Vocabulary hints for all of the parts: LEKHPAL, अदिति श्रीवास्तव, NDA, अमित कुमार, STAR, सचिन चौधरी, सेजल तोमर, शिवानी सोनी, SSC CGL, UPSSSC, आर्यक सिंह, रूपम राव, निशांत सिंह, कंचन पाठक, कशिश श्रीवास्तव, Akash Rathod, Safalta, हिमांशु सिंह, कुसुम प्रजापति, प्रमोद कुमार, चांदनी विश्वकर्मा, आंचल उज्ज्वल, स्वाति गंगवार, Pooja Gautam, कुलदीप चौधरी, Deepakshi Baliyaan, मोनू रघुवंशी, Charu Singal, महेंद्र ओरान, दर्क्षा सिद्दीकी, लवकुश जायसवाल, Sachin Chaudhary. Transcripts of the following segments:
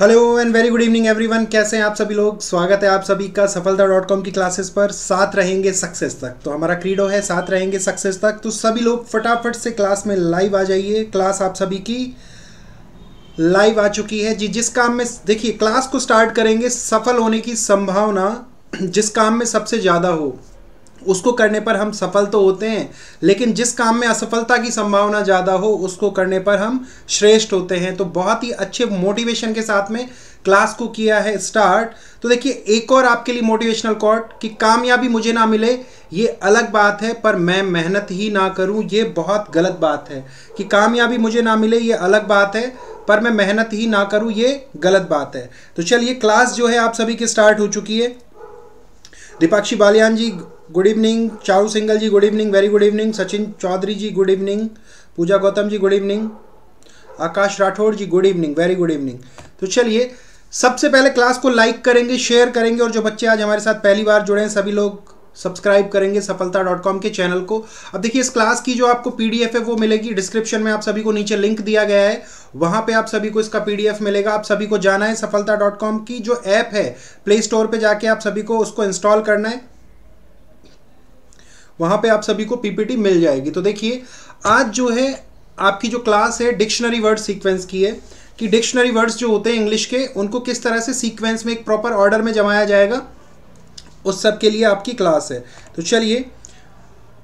Hello and very good evening everyone, कैसे हैं आप सभी लोग। स्वागत है आप सभी का सफलता.com की क्लासेस पर। साथ रहेंगे सक्सेस तक, तो हमारा क्रीडो है साथ रहेंगे सक्सेस तक। तो सभी लोग फटाफट से क्लास में लाइव आ जाइए। क्लास आप सभी की लाइव आ चुकी है जी। जिस काम में देखिए क्लास को स्टार्ट करेंगे, सफल होने की संभावना जिस काम में सबसे ज़्यादा हो उसको करने पर हम सफल तो होते हैं, लेकिन जिस काम में असफलता की संभावना ज़्यादा हो उसको करने पर हम श्रेष्ठ होते हैं। तो बहुत ही अच्छे मोटिवेशन के साथ में क्लास को किया है स्टार्ट। तो देखिए एक और आपके लिए मोटिवेशनल कोट कि कामयाबी मुझे ना मिले ये अलग बात है, पर मैं मेहनत ही ना करूं ये बहुत गलत बात है। कि कामयाबी मुझे ना मिले ये अलग बात है, पर मैं मेहनत ही ना करूं ये गलत बात है। तो चलिए क्लास जो है आप सभी की स्टार्ट हो चुकी है। Deepakshi Baliyan ji good evening, Charu Singhal ji good evening, very good evening, सचिन चौधरी ji good evening, Pooja Gautam ji good evening, आकाश Rathore ji good evening, very good evening. तो चलिए सबसे पहले क्लास को लाइक करेंगे, शेयर करेंगे, और जो बच्चे आज हमारे साथ पहली बार जुड़े हैं सभी लोग सब्सक्राइब करेंगे सफलता.com के चैनल को। अब देखिए इस क्लास की जो आपको PDF है वो मिलेगी, डिस्क्रिप्शन में आप सभी को नीचे लिंक दिया गया है, वहाँ पे आप सभी को इसका PDF मिलेगा। आप सभी को जाना है सफलता.com की जो ऐप है प्ले स्टोर पे जाके आप सभी को उसको इंस्टॉल करना है, वहाँ पे आप सभी को PPT मिल जाएगी। तो देखिए आज जो है आपकी जो क्लास है डिक्शनरी वर्ड सीक्वेंस की है, कि डिक्शनरी वर्ड्स जो होते हैं इंग्लिश के उनको किस तरह से सीक्वेंस में एक प्रॉपर ऑर्डर में जमाया जाएगा, उस सब के लिए आपकी क्लास है। तो चलिए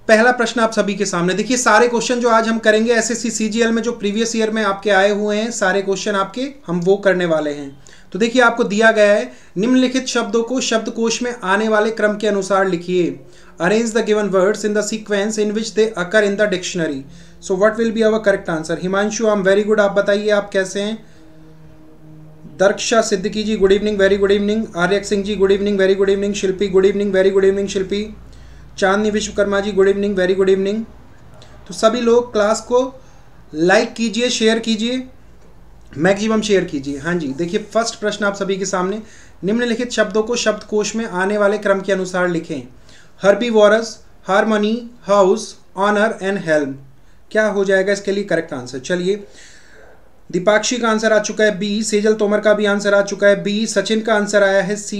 पहला प्रश्न आप सभी के सामने। देखिए सारे क्वेश्चन जो आज हम करेंगे SSC CGL में जो प्रीवियस ईयर में आपके आए हुए हैं सारे क्वेश्चन आपके हम वो करने वाले हैं। तो देखिए आपको दिया गया है निम्नलिखित शब्दों को शब्दकोश में आने वाले क्रम के अनुसार लिखिए। Arrange the given words in the sequence in which they occur in the dictionary. So what will be our correct answer. Himanshu I am very good, आप बताइए आप कैसे हैं। दर्क्षा सिद्दीकी ji good evening, very good evening, आर्यक सिंह ji good evening, very good evening, Shilpi good evening, very good evening Shilpi, चांदनी विश्वकर्मा ji good evening, very good evening. तो सभी लोग class को like कीजिए, शेयर कीजिए, मैक्सिमम शेयर कीजिए। हाँ जी देखिए फर्स्ट प्रश्न आप सभी के सामने, निम्नलिखित शब्दों को शब्दकोश में आने वाले क्रम के अनुसार लिखें। Herbivorous, harmony, house, honour and helm. क्या हो जाएगा इसके लिए करेक्ट आंसर। चलिए दीपाक्षी का आंसर आ चुका है B, सेजल तोमर का भी आंसर आ चुका है B, सचिन का आंसर आया है C,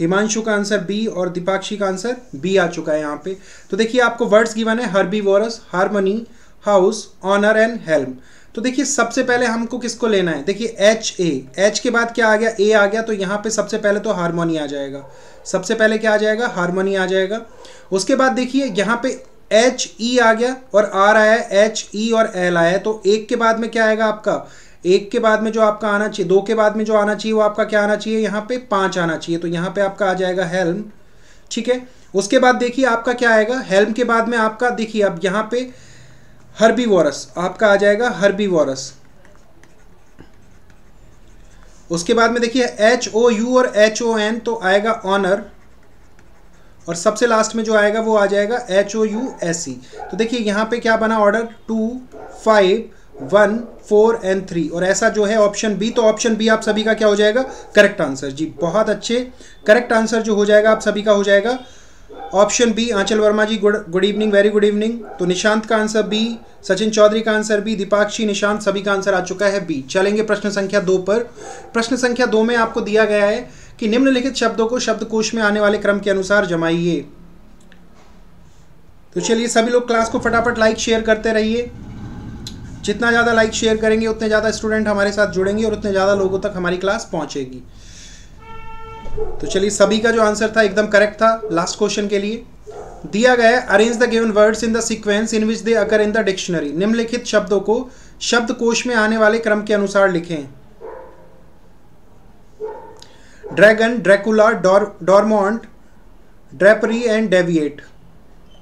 हिमांशु का आंसर B और दीपाक्षी का आंसर B आ चुका है यहाँ पे। तो देखिए आपको वर्ड्स गिवन है herbivorous, harmony, house, honour and helm. तो देखिए सबसे पहले हमको किसको लेना है। देखिए H के बाद क्या आ गया, A आ गया। तो यहाँ पे सबसे पहले तो हारमोनी आ जाएगा, सबसे पहले क्या आ जाएगा, हारमोनी आ जाएगा। उसके बाद देखिए यहाँ पे HE आ गया और R आया है, HE और L आया है। तो एक के बाद में क्या आएगा आपका, एक के बाद में जो आपका आना चाहिए, दो के बाद में जो आना चाहिए वो आपका क्या आना चाहिए, यहाँ पे 5 आना चाहिए। तो यहाँ पे आपका आ जाएगा हेल्म, ठीक है। उसके बाद देखिए आपका क्या आएगा, हेल्म के बाद में आपका देखिए अब यहाँ पे हर्बीवोरस आपका आ जाएगा, हर्बीवोरस। उसके बाद में देखिए HOU और HON तो आएगा ऑनर, और सबसे लास्ट में जो आएगा वो आ जाएगा HOUSE। तो देखिए यहाँ पे क्या बना ऑर्डर 2, 5, 1, 4 एंड 3 और ऐसा जो है ऑप्शन B। तो ऑप्शन B आप सभी का क्या हो जाएगा करेक्ट आंसर जी। बहुत अच्छे, करेक्ट आंसर जो हो जाएगा आप सभी का हो जाएगा option B। Anchal Verma ji good evening, very good evening. तो निशांत का आंसर B, सचिन चौधरी का आंसर B, दीपाक्षी, निशांत सभी का आंसर आ चुका है B। चलेंगे प्रश्न संख्या 2 पर। प्रश्न संख्या 2 में आपको दिया गया है कि निम्नलिखित शब्दों को शब्दकोश में आने वाले क्रम के अनुसार जमाइए। तो चलिए सभी लोग क्लास को फटाफट लाइक शेयर करते रहिए। जितना ज़्यादा लाइक शेयर करेंगे उतने ज़्यादा स्टूडेंट हमारे साथ जुड़ेंगे और उतने ज़्यादा लोगों तक हमारी क्लास पहुँचेगी। तो चलिए सभी का जो आंसर था एकदम करेक्ट था। लास्ट क्वेश्चन के लिए दिया गया है arrange the given words in the sequence in which they occur in the dictionary. निम्नलिखित शब्दों को शब्दकोश में आने वाले क्रम के अनुसार लिखें। Dragon, Dracula, dormant, drapery and deviate.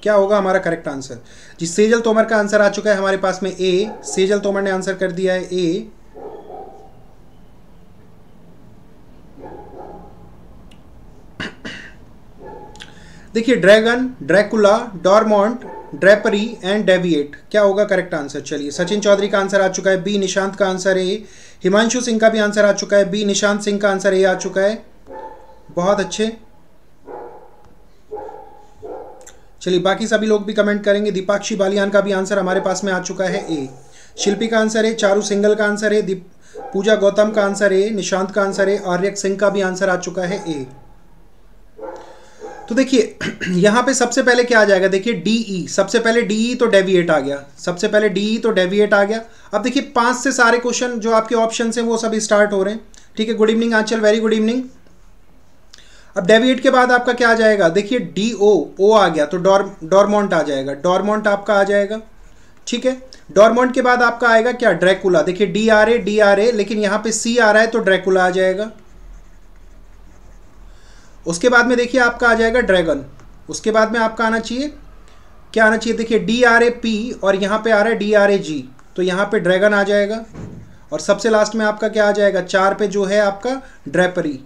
क्या होगा हमारा करेक्ट आंसर जी। सेजल तोमर का आंसर आ चुका है हमारे पास में A, सेजल तोमर ने आंसर कर दिया है A। देखिए dragon, Dracula, dormant, drapery and deviate क्या होगा करेक्ट आंसर। चलिए सचिन चौधरी का आंसर आ चुका है B, निशांत का आंसर A, हिमांशु सिंह का भी आंसर आ चुका है B, निशांत सिंह का आंसर A आ चुका है। बहुत अच्छे, चलिए बाकी सभी लोग भी कमेंट करेंगे। दीपाक्षी बालियान का भी आंसर हमारे पास में आ चुका है A, शिल्पी का आंसर A, चारू सिंगल का आंसर A, पूजा गौतम का आंसर ए, निशांत का आंसर ए, आर्यक सिंह का भी आंसर आ चुका है ए। तो देखिए यहाँ पे सबसे पहले क्या आ जाएगा, देखिए डीई, सबसे पहले डीई तो डेविएट आ गया, सबसे पहले डीई तो डेविएट आ गया। अब देखिए 5 से सारे क्वेश्चन जो आपके ऑप्शन हैं वो सब स्टार्ट हो रहे हैं, ठीक है। Good evening Anchal, very good evening. अब डेविएट के बाद आपका क्या आ जाएगा, देखिए डी ओ, ओ आ गया तो डॉर्मोंट आ जाएगा, डॉर्मोंट आपका आ जाएगा, ठीक है। डॉर्मोंट के बाद आपका आएगा क्या, ड्रैकुला, देखिए डी आर ए, लेकिन यहाँ पे सी आ रहा है तो ड्रैकुला आ जाएगा। उसके बाद में देखिए आपका आ जाएगा ड्रैगन, उसके बाद में आपका आना चाहिए, क्या आना चाहिए, देखिए डी आर ए पी और यहाँ पे आ रहा है डी आर ए जी, तो यहाँ पे ड्रैगन आ जाएगा। और सबसे लास्ट में आपका क्या आ जाएगा, 4 पे जो है आपका ड्रैपरी,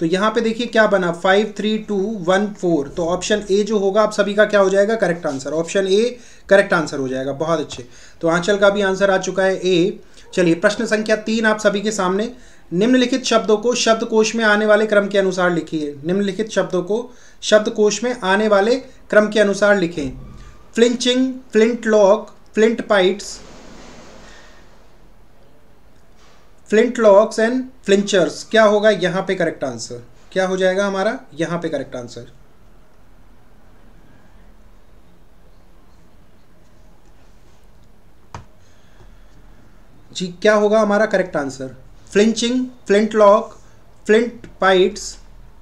तो यहाँ पे देखिए क्या बना 5, 3, 2, 1, 4, तो ऑप्शन ए जो होगा आप सभी का क्या हो जाएगा, correct answer, option A correct answer हो जाएगा। बहुत अच्छे, तो आंचल का भी आंसर आ चुका है ए। चलिए प्रश्न संख्या 3 आप सभी के सामने, निम्नलिखित शब्दों को शब्दकोश में आने वाले क्रम के अनुसार लिखिए, निम्नलिखित शब्दों को शब्दकोश में आने वाले क्रम के अनुसार लिखें। Flinching, flint lock, flint pites, flint locks and flinchers, क्या होगा यहाँ पे करेक्ट आंसर, क्या हो जाएगा हमारा यहाँ पे करेक्ट आंसर। जी क्या होगा हमारा correct answer, flinching, flint lock, flint pites,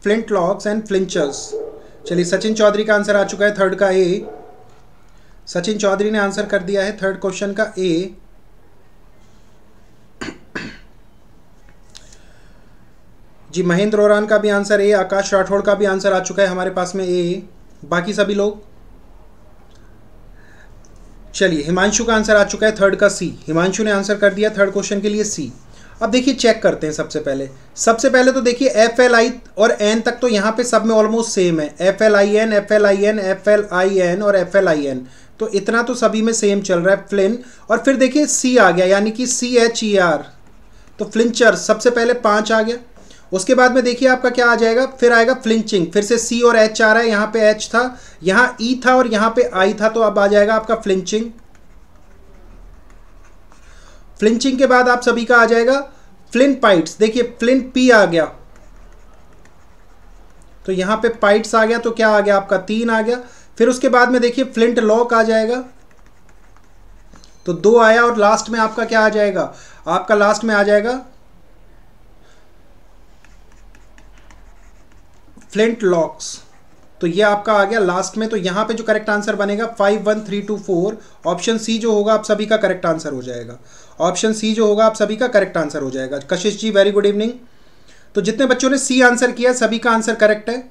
flint locks and flinchers. चलिए सचिन चौधरी का आंसर आ चुका है थर्ड का ए, सचिन चौधरी ने आंसर कर दिया है थर्ड क्वेश्चन का ए। जी महेंद्र ओरान का भी आंसर ए, आकाश राठौड़ का भी आंसर आ चुका है हमारे पास में ए, बाकी सभी लोग। चलिए हिमांशु का आंसर आ चुका है थर्ड का सी, हिमांशु ने आंसर कर दिया थर्ड क्वेश्चन के लिए सी। अब देखिए चेक करते हैं, सबसे पहले तो देखिए एफ एल आई और एन तक तो यहाँ पे सब में ऑलमोस्ट सेम है, F L I N, F L I N, F L I N और एफ एल आई एन, तो इतना तो सभी में सेम चल रहा है, फ्लिन। और फिर देखिए सी आ गया यानी कि सी एच ई आर, तो फ्लिंचर सबसे पहले 5 आ गया। उसके बाद में देखिए आपका क्या आ जाएगा, फिर आएगा फ्लिंचिंग, फिर से सी और एच आ रहा है, यहाँ पे एच था, यहाँ ई था और यहाँ पे आई था, तो अब आ जाएगा आपका फ्लिंचिंग। फ्लिंचिंग के बाद आप सभी का आ जाएगा फ्लिन पाइट्स, देखिए फ्लिन पी आ गया तो यहाँ पे पाइट्स आ गया, तो क्या आ गया आपका 3 आ गया। फिर उसके बाद में देखिए फ्लिंट लॉक आ जाएगा तो 2 आया। और लास्ट में आपका क्या आ जाएगा, आपका लास्ट में आ जाएगा फ्लिंट लॉक्स, तो ये आपका आ गया लास्ट में। तो यहाँ पे जो करेक्ट आंसर बनेगा 5, 1, 3, 2, 4, ऑप्शन सी जो होगा आप सभी का करेक्ट आंसर हो जाएगा, ऑप्शन सी जो होगा आप सभी का करेक्ट आंसर हो जाएगा। कशिश जी वेरी गुड इवनिंग। तो जितने बच्चों ने सी आंसर किया सभी का आंसर करेक्ट है।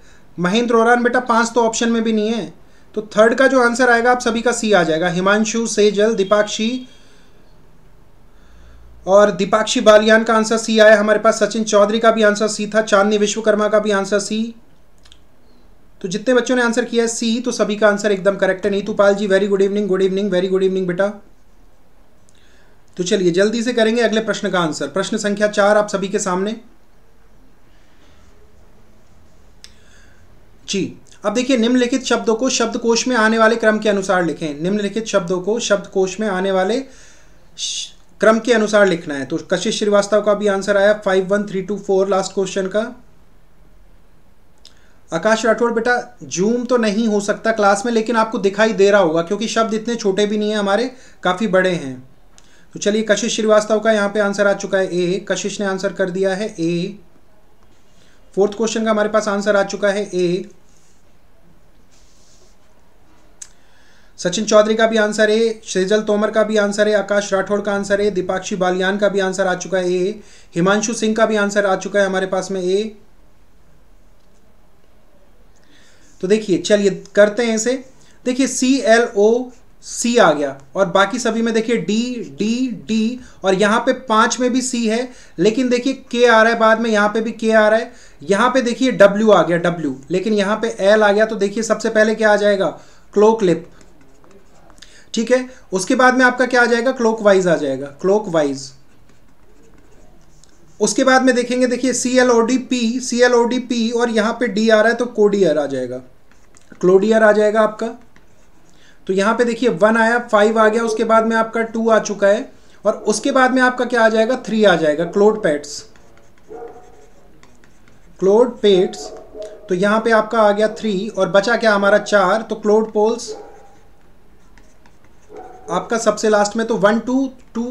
महेंद्र ओरान बेटा 5 तो ऑप्शन में भी नहीं है, तो थर्ड का जो आंसर आएगा आप सभी का सी आ जाएगा। हिमांशु, सेजल, दीपाक्षी और दीपाक्षी बालियान का आंसर सी आया हमारे पास, सचिन चौधरी का भी आंसर सी था, चांदनी विश्वकर्मा का भी आंसर सी। तो जितने बच्चों ने आंसर किया है सी तो सभी का आंसर एकदम करेक्ट है। Neetupal ji very good evening, good evening, very good evening बेटा। तो चलिए जल्दी से करेंगे अगले प्रश्न का आंसर। प्रश्न संख्या 4 आप सभी के सामने जी। अब देखिए निम्नलिखित शब्दों को शब्दकोश में आने वाले क्रम के अनुसार लिखें, निम्नलिखित शब्दों को शब्दकोश में आने वाले क्रम के अनुसार लिखना है। तो कशिश श्रीवास्तव का भी आंसर आया 5, 1, 3, 2, 4 लास्ट क्वेश्चन का। आकाश राठौड़ बेटा जूम तो नहीं हो सकता क्लास में, लेकिन आपको दिखाई दे रहा होगा क्योंकि शब्द इतने छोटे भी नहीं हैं हमारे, काफ़ी बड़े हैं। तो चलिए कशिश श्रीवास्तव का यहाँ पे आंसर आ चुका है ए, कशिश ने आंसर कर दिया है ए। फोर्थ क्वेश्चन का हमारे पास आंसर आ चुका है ए। सचिन चौधरी का भी आंसर है, सेजल तोमर का भी आंसर है, आकाश राठौड़ का आंसर है, दीपाक्षी बालियान का भी आंसर आ चुका है ए, हिमांशु सिंह का भी आंसर आ चुका है हमारे पास में ए। तो देखिए चलिए करते हैं इसे। देखिए सी एल ओ सी आ गया और बाकी सभी में देखिए डी डी डी और यहाँ पे 5 में भी सी है, लेकिन देखिए के आ रहा है बाद में, यहाँ पे भी के आ रहा है, यहाँ पे देखिए डब्ल्यू आ गया डब्ल्यू, लेकिन यहाँ पे एल आ गया। तो देखिए सबसे पहले क्या आ जाएगा, क्लोक लिप, ठीक है। उसके बाद में आपका क्या आ जाएगा, क्लॉक वाइज आ जाएगा, क्लॉक वाइज। उसके बाद में देखेंगे देखिए C L O D P और यहाँ पे डी आ रहा है तो कोडियर आ जाएगा, क्लोडियर आ जाएगा आपका। तो यहाँ पे देखिए 1 आया, 5 आ गया, उसके बाद में आपका 2 आ चुका है और उसके बाद में आपका क्या आ जाएगा, 3 आ जाएगा, क्लोड पेट्स। तो यहाँ पे आपका आ गया 3 और बचा क्या हमारा 4। तो क्लोड पोल्स आपका सबसे लास्ट में, तो 1 2 2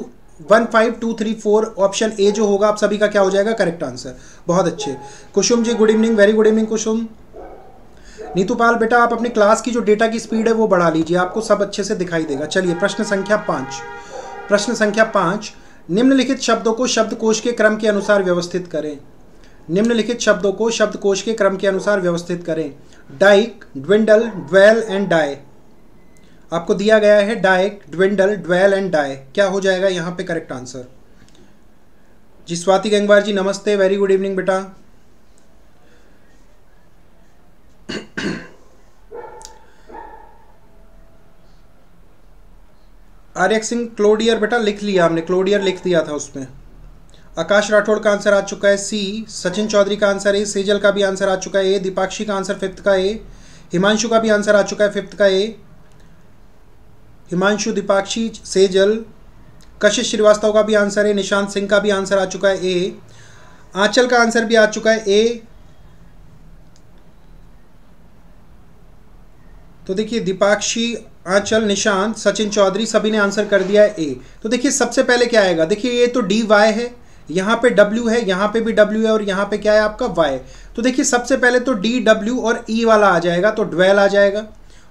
1 5 2 3 4 ऑप्शन ए जो होगा आप सभी का क्या हो जाएगा, करेक्ट आंसर। बहुत अच्छे। Kusum ji good evening, very good evening Kusum. Neetupal बेटा आप अपनी क्लास की जो डेटा की स्पीड है वो बढ़ा लीजिए, आपको सब अच्छे से दिखाई देगा। चलिए प्रश्न संख्या 5, निम्नलिखित शब्दों को शब्दकोश के क्रम के अनुसार व्यवस्थित करें। निम्नलिखित शब्दों को शब्दकोश के क्रम के अनुसार व्यवस्थित करें। Dike, dwindle, dwell and die. आपको दिया गया है dike, dwindle, dwell and die. क्या हो जाएगा यहाँ पे करेक्ट आंसर जी। स्वाति गंगवार जी नमस्ते, वेरी गुड इवनिंग बेटा। आर्यक सिंह क्लोडियर बेटा लिख लिया हमने, क्लोडियर लिख दिया था उसमें। आकाश राठौड़ का आंसर आ चुका है सी, सचिन चौधरी का आंसर ए, सेजल का भी आंसर आ चुका है ए, दीपाक्षी का आंसर 5th का ए, हिमांशु का भी आंसर आ चुका है 5th का ए। हिमांशु, दीपाक्षी, सेजल, कशिश श्रीवास्तव का भी आंसर है, निशांत सिंह का भी आंसर आ चुका है ए, आंचल का आंसर भी आ चुका है ए। तो देखिए दीपाक्षी, आंचल, निशांत, सचिन चौधरी सभी ने आंसर कर दिया है ए। तो देखिए सबसे पहले क्या आएगा, देखिए ये तो डी वाई है, यहाँ पे डब्ल्यू है, यहाँ पे भी डब्ल्यू है और यहाँ पे क्या है आपका वाई। तो देखिए सबसे पहले तो डी डब्ल्यू और ई वाला आ जाएगा, तो ड्वेल आ जाएगा।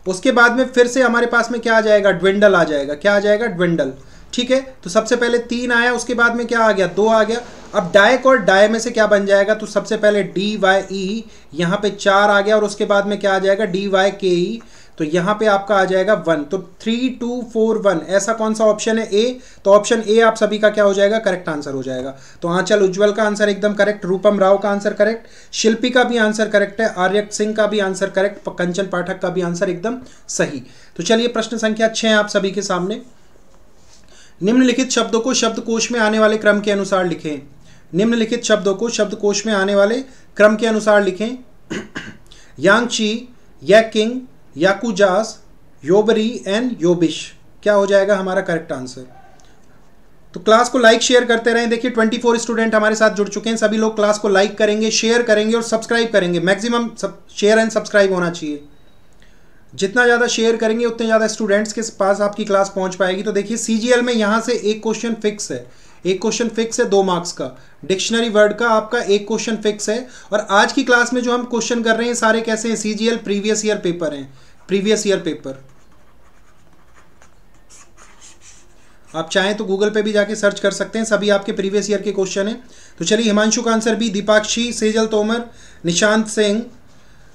उसके बाद में फिर से हमारे पास में क्या आ जाएगा, ड्विंडल आ जाएगा। क्या आ जाएगा, ड्विंडल। ठीक है, तो सबसे पहले 3 आया, उसके बाद में क्या आ गया, 2 आ गया। अब डायक और डाय में से क्या बन जाएगा, तो सबसे पहले डी वाई ई, यहाँ पे 4 आ गया और उसके बाद में क्या आ जाएगा, डी वाई के ई। तो यहाँ पे आपका आ जाएगा 1। तो 3 2 4 1 ऐसा कौन सा ऑप्शन है ए, तो ऑप्शन ए आप सभी का क्या हो जाएगा, करेक्ट आंसर हो जाएगा। तो आंचल उज्ज्वल का आंसर एकदम करेक्ट, रूपम राव का आंसर करेक्ट, शिल्पी का भी आंसर करेक्ट है, आर्यक सिंह का भी आंसर करेक्ट, कंचन पाठक का भी आंसर एकदम सही। तो चलिए प्रश्न संख्या 6 आप सभी के सामने। निम्नलिखित शब्दों को शब्दकोश में आने वाले क्रम के अनुसार लिखें। निम्नलिखित शब्दों को शब्दकोश में आने वाले क्रम के अनुसार लिखें। Yangtze, yakking, yakuzas, yobbery and yobbish. क्या हो जाएगा हमारा करेक्ट आंसर। तो क्लास को लाइक शेयर करते रहें। देखिए 24 स्टूडेंट हमारे साथ जुड़ चुके हैं, सभी लोग क्लास को लाइक करेंगे, शेयर करेंगे और सब्सक्राइब करेंगे। मैक्सिमम शेयर एंड सब्सक्राइब होना चाहिए, जितना ज़्यादा शेयर करेंगे उतने ज़्यादा स्टूडेंट्स के पास आपकी क्लास पहुंच पाएगी। तो देखिए सीजीएल में यहाँ से एक क्वेश्चन फिक्स है 2 मार्क्स का, डिक्शनरी वर्ड का आपका एक क्वेश्चन फिक्स है। और आज की क्लास में जो हम क्वेश्चन कर रहे हैं सारे कैसे हैं, सीजीएल प्रीवियस ईयर पेपर हैं, प्रीवियस ईयर पेपर। आप चाहें तो गूगल पे भी जाके सर्च कर सकते हैं, सभी आपके प्रीवियस ईयर के क्वेश्चन हैं। तो चलिए हिमांशु का आंसर भी, दीपाक्षी, सेजल तोमर, निशांत सिंह,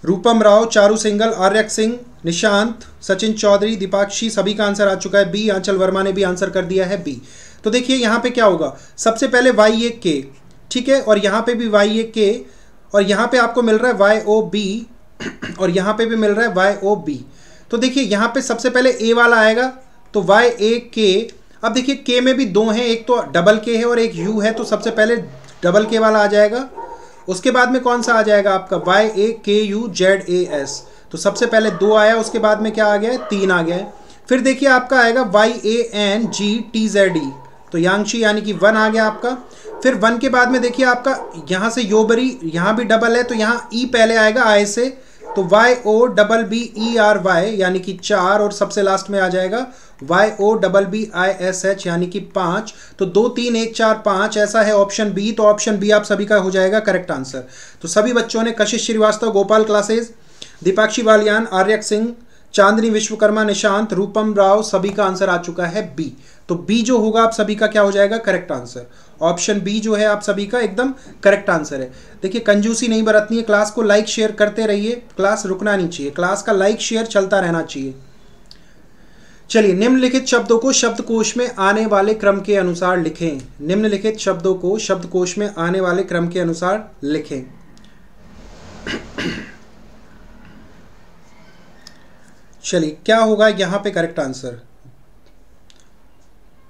रूपम राव, चारू सिंगल, आर्यक सिंह, निशांत, सचिन चौधरी, दीपाक्षी सभी का आंसर आ चुका है बी। आंचल वर्मा ने भी आंसर कर दिया है बी। तो देखिए यहाँ पे क्या होगा, सबसे पहले वाई ए के, ठीक है, और यहाँ पे भी वाई ए के, और यहाँ पे आपको मिल रहा है वाई ओ बी और यहाँ पे भी मिल रहा है वाई ओ बी। तो देखिए यहाँ पे सबसे पहले ए वाला आएगा, तो वाई ए के। अब देखिए के में भी 2 हैं, एक तो डबल के है और एक यू है, तो सबसे पहले डबल के वाला आ जाएगा। उसके बाद में कौन सा आ जाएगा आपका, वाई ए के यू जेड ए एस। तो सबसे पहले 2 आया, उसके बाद में क्या आ गया है, 3 आ गया है। फिर देखिए आपका आएगा Y A N G T Z E, तो यांगशी यानी कि 1 आ गया आपका। फिर 1 के बाद में देखिए आपका यहाँ से योबरी, यहाँ भी डबल है तो यहाँ ई पहले आएगा आई से, तो Y O double B E R Y यानी कि 4 और सबसे लास्ट में आ जाएगा Y O double B I S H यानी कि 5। तो 2 3 1 4 5 ऐसा है ऑप्शन बी। तो ऑप्शन बी आप सभी का हो जाएगा करेक्ट आंसर। तो सभी बच्चों ने कशिश श्रीवास्तव, गोपाल क्लासेज, दीपाक्षी बालियान, आर्यक सिंह, चांदनी विश्वकर्मा, निशांत, रूपम राव सभी का आंसर आ चुका है बी। तो बी जो होगा आप सभी का क्या हो जाएगा, करेक्ट आंसर। ऑप्शन बी जो है आप सभी का एकदम करेक्ट आंसर है। देखिए कंजूसी नहीं बरतनी है, क्लास को लाइक शेयर करते रहिए, क्लास रुकना नहीं चाहिए, क्लास का लाइक शेयर चलता रहना चाहिए। चलिए निम्नलिखित शब्दों को शब्दकोश में आने वाले क्रम के अनुसार लिखें। निम्नलिखित शब्दों को शब्दकोश में आने वाले क्रम के अनुसार लिखें। चलिए क्या होगा यहाँ पे करेक्ट आंसर,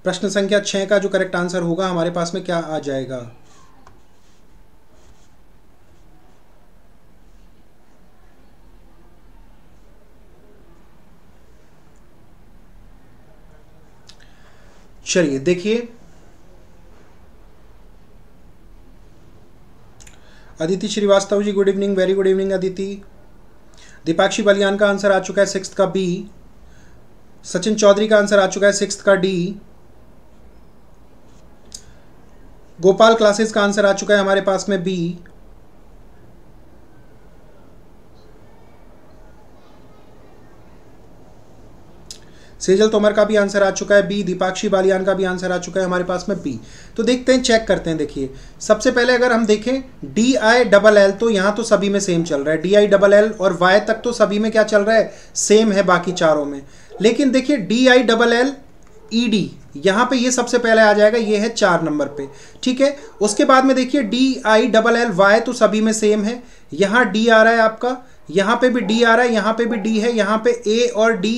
प्रश्न संख्या 6 का जो करेक्ट आंसर होगा हमारे पास में क्या आ जाएगा। चलिए देखिए अदिति श्रीवास्तव ji good evening, very good evening Aditi. Deepakshi Baliyan का आंसर आ चुका है 6th का बी। सचिन चौधरी का आंसर आ चुका है 6th का डी। गोपाल क्लासेस का आंसर आ चुका है हमारे पास में बी। सेजल तोमर का भी आंसर आ चुका है बी। दीपाक्षी बालियान का भी आंसर आ चुका है हमारे पास में बी। तो देखते हैं, चेक करते हैं। देखिए सबसे पहले अगर हम देखें DILL, तो यहाँ तो सभी में सेम चल रहा है। DILL और Y तक तो सभी में क्या चल रहा है, सेम है बाकी चारों में। लेकिन देखिए DILL ED यहाँ पे ये सबसे पहले आ जाएगा, ये है 4 नंबर पे, ठीक है। उसके बाद में देखिए DILL Y तो सभी में सेम है। यहाँ D आ रहा है आपका, यहाँ पे भी D आ रहा है, यहाँ पे भी D है, यहाँ पे A और D।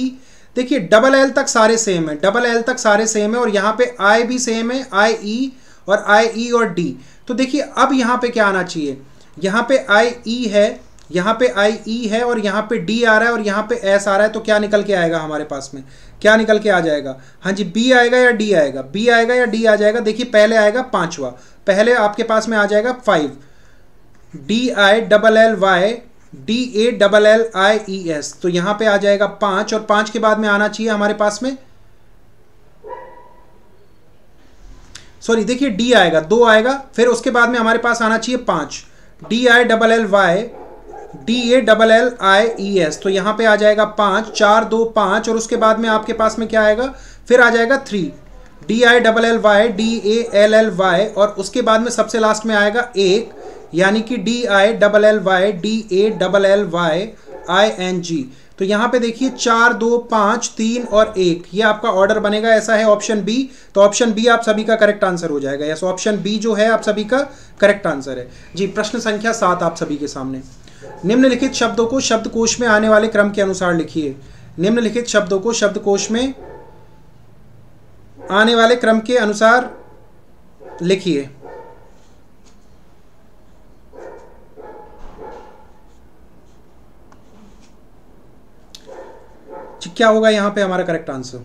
देखिए DLL तक सारे सेम है, DLL तक सारे सेम है। और यहाँ पे I भी सेम है, IE और D। तो देखिए अब यहाँ पे क्या आना चाहिए, यहाँ पे IE है, यहाँ पे IE है और यहाँ पे D आ रहा है और यहाँ पे S आ रहा है। तो क्या निकल के आएगा हमारे पास में, क्या निकल के आ जाएगा, हाँ जी, B आएगा या D आएगा, B आएगा या D आ जाएगा। देखिए पहले आएगा 5वां, पहले आपके पास में आ जाएगा 5, DILL Y DALL IES। तो यहाँ पे आ जाएगा 5 और 5 के बाद में आना चाहिए हमारे पास में, सॉरी देखिए D आएगा, 2 आएगा, फिर उसके बाद में हमारे पास आना चाहिए 5, DILL Y DALL IES। तो यहाँ पे आ जाएगा 5, 4, 2, 5 और उसके बाद में आपके पास में क्या आएगा, फिर आ जाएगा 3, DILL Y DALL Y और उसके बाद में सबसे लास्ट में आएगा 1, यानी कि DILL Y DALL Y ING। तो यहाँ पे देखिए 4, 2, 5, 3 और 1 ये आपका ऑर्डर बनेगा, ऐसा है ऑप्शन बी। तो ऑप्शन बी आप सभी का करेक्ट आंसर हो जाएगा। यस, ऑप्शन बी जो है आप सभी का करेक्ट आंसर है जी। प्रश्न संख्या 7 आप सभी के सामने। निम्नलिखित शब्दों को शब्दकोश में आने वाले क्रम के अनुसार लिखिए। निम्नलिखित शब्दों को शब्दकोश में आने वाले क्रम के अनुसार लिखिए। क्या होगा यहाँ पे हमारा करेक्ट आंसर।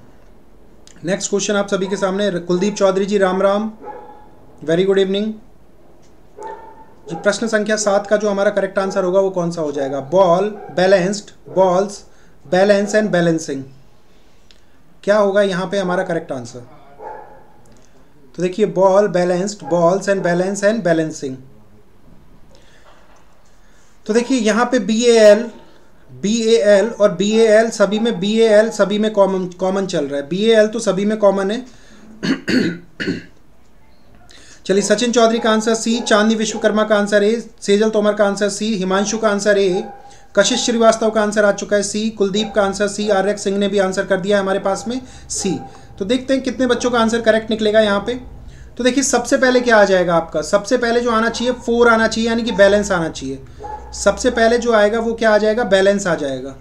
नेक्स्ट क्वेश्चन आप सभी के सामने। कुलदीप चौधरी ji Ram Ram, very good evening जी। प्रश्न संख्या 7 का जो हमारा करेक्ट आंसर होगा वो कौन सा हो जाएगा, ball, balanced, balls, balance and balancing. क्या होगा यहाँ पे हमारा करेक्ट आंसर, तो देखिए ball, balanced, balls and balance and balancing. तो देखिए यहाँ पे BAL और BAL सभी में, BAL सभी में कॉमन चल रहा है, BAL तो सभी में कॉमन है। चलिए, सचिन चौधरी का आंसर सी, चांदनी विश्वकर्मा का आंसर ए, सेजल तोमर का आंसर सी, हिमांशु का आंसर ए, कशिश श्रीवास्तव का आंसर आ चुका है सी, कुलदीप का आंसर सी, आर्यक सिंह ने भी आंसर कर दिया है हमारे पास में सी। तो देखते हैं कितने बच्चों का आंसर करेक्ट निकलेगा यहाँ पे। तो देखिए सबसे पहले क्या आ जाएगा आपका, सबसे पहले जो आना चाहिए 4 आना चाहिए, यानी कि बैलेंस आना चाहिए। सबसे पहले जो आएगा वो क्या आ जाएगा, बैलेंस आ जाएगा।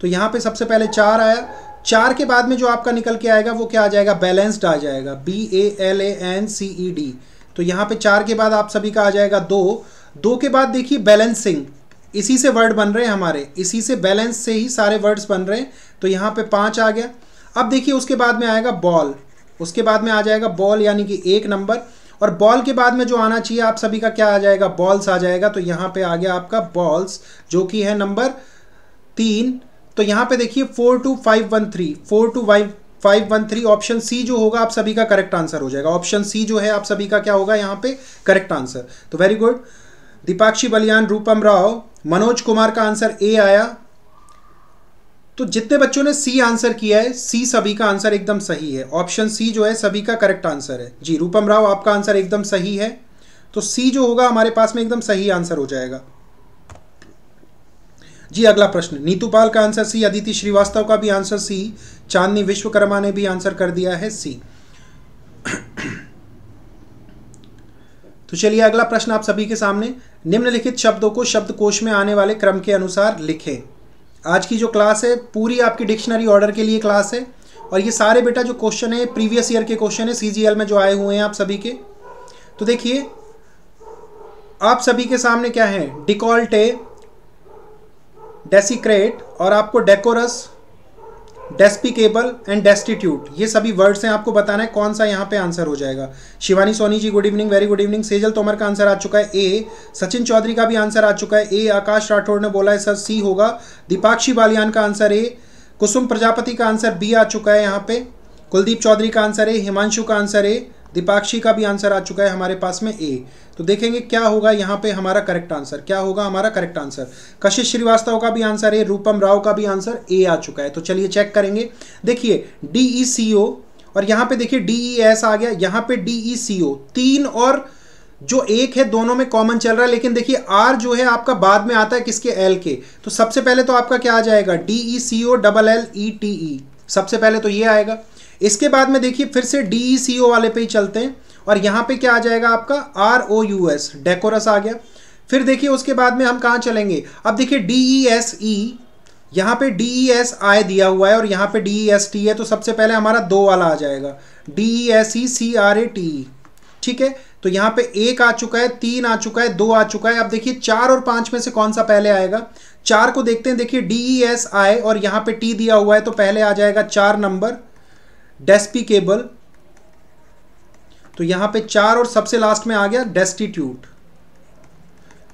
तो यहाँ पे सबसे पहले 4 आया, 4 के बाद में जो आपका निकल के आएगा वो क्या आ जाएगा, बैलेंस्ड आ जाएगा, BALANCED। तो यहाँ पे 4 के बाद आप सभी का आ जाएगा 2, 2 के बाद देखिए बैलेंसिंग, इसी से वर्ड बन रहे हैं हमारे, इसी से बैलेंस से ही सारे वर्ड्स बन रहे हैं। तो यहाँ पे 5 आ गया। अब देखिए उसके बाद में आएगा बॉल, उसके बाद में आ जाएगा बॉल यानी कि 1 नंबर, और बॉल के बाद में जो आना चाहिए आप सभी का क्या आ जाएगा, बॉल्स आ जाएगा। तो यहाँ पे आ गया आपका बॉल्स जो कि है नंबर 3। तो यहाँ पे देखिए 4, 2, 5, 1, 3 ऑप्शन सी जो होगा आप सभी का करेक्ट आंसर हो जाएगा। ऑप्शन सी जो है आप सभी का क्या होगा यहाँ पे करेक्ट आंसर। तो वेरी गुड। दीपाक्षी बलियान, रूपम राव, मनोज कुमार का आंसर ए आया। तो जितने बच्चों ने सी आंसर किया है, सी सभी का आंसर एकदम सही है। ऑप्शन सी जो है सभी का करेक्ट आंसर है जी। रूपम राव आपका आंसर एकदम सही है, तो सी जो होगा हमारे पास में एकदम सही आंसर हो जाएगा जी। अगला प्रश्न। नीतूपाल का आंसर सी, अदिति श्रीवास्तव का भी आंसर सी, चांदनी विश्वकर्मा ने भी आंसर कर दिया है सी। तो चलिए अगला प्रश्न आप सभी के सामने। निम्नलिखित शब्दों को शब्दकोश में आने वाले क्रम के अनुसार लिखें। आज की जो क्लास है पूरी आपकी डिक्शनरी ऑर्डर के लिए क्लास है, और ये सारे बेटा जो क्वेश्चन है प्रीवियस ईयर के क्वेश्चन है, CGL में जो आए हुए हैं आप सभी के। तो देखिए आप सभी के सामने क्या है, डिकॉल्टे, डेसिक्रेट, और आपको डेकोरस, डेस्पिकेबल एंड डेस्टिट्यूट, ये सभी वर्ड्स हैं, आपको बताना है कौन सा यहाँ पे आंसर हो जाएगा। शिवानी सोनी ji good evening, very good evening. सेजल तोमर का आंसर आ चुका है ए, सचिन चौधरी का भी आंसर आ चुका है ए, आकाश राठौड़ ने बोला है सर सी होगा, दीपाक्षी बालियान का आंसर ए, कुसुम प्रजापति का आंसर बी आ चुका है यहाँ पे, कुलदीप चौधरी का आंसर ए, हिमांशु का आंसर ए, दीपाक्षी का भी आंसर आ चुका है हमारे पास में ए। तो देखेंगे क्या होगा यहाँ पे हमारा करेक्ट आंसर, क्या होगा हमारा करेक्ट आंसर। कशिश श्रीवास्तव का भी आंसर ए, रूपम राव का भी आंसर ए आ चुका है। तो चलिए चेक करेंगे, देखिए DECO और यहाँ पे देखिए DES आ गया, यहाँ पे DECO, तीन और जो एक है दोनों में कॉमन चल रहा है, लेकिन देखिए आर जो है आपका बाद में आता है किसके, एल के। तो सबसे पहले तो आपका क्या आ जाएगा DECOLLETE, सबसे पहले तो ये आएगा। इसके बाद में देखिए फिर से DECO वाले पे ही चलते हैं और यहाँ पे क्या आ जाएगा आपका ROUS, डेकोरस आ गया। फिर देखिए उसके बाद में हम कहाँ चलेंगे, अब देखिए DESE, यहाँ पे DESI दिया हुआ है और यहाँ पे DEST है, तो सबसे पहले हमारा दो वाला आ जाएगा DESECRATE, ठीक है। तो यहाँ पे एक आ चुका है, तीन आ चुका है, दो आ चुका है। अब देखिए चार और पाँच में से कौन सा पहले आएगा, चार को देखते हैं। देखिए DESI और यहाँ पे T दिया हुआ है, तो पहले आ जाएगा चार नंबर डेस्पिकेबल, तो यहां पे चार और सबसे लास्ट में आ गया डेस्टिट्यूट,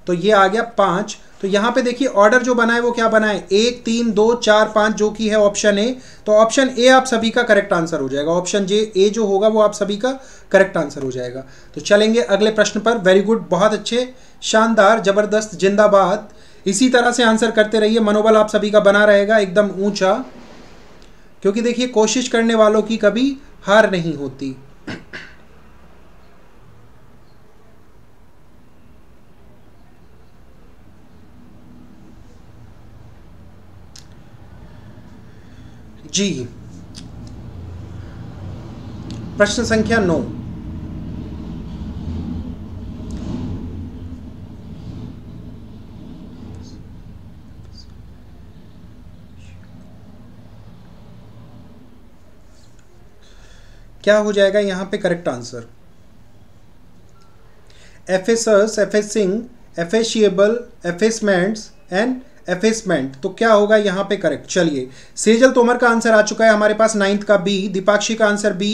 तो ये आ गया पांच। तो यहां पे देखिए ऑर्डर जो बना है वो क्या बना है, एक, तीन, दो, चार, पांच, जो कि है ऑप्शन ए। तो ऑप्शन ए आप सभी का करेक्ट आंसर हो जाएगा, ऑप्शन जे ए जो होगा वो आप सभी का करेक्ट आंसर हो जाएगा। तो चलेंगे अगले प्रश्न पर, वेरी गुड, बहुत अच्छे, शानदार, जबरदस्त, जिंदाबाद। इसी तरह से आंसर करते रहिए, मनोबल आप सभी का बना रहेगा एकदम ऊंचा, क्योंकि देखिए कोशिश करने वालों की कभी हार नहीं होती। जी, प्रश्न संख्या 9, क्या हो जाएगा यहाँ पे correct answer, effacers, effacing, effaceable, effacements and effacement, तो क्या होगा यहाँ पे करेक्ट। चलिए, सेजल तोमर का आंसर आ चुका है हमारे पास 9th का बी, दीपाक्षी का आंसर बी,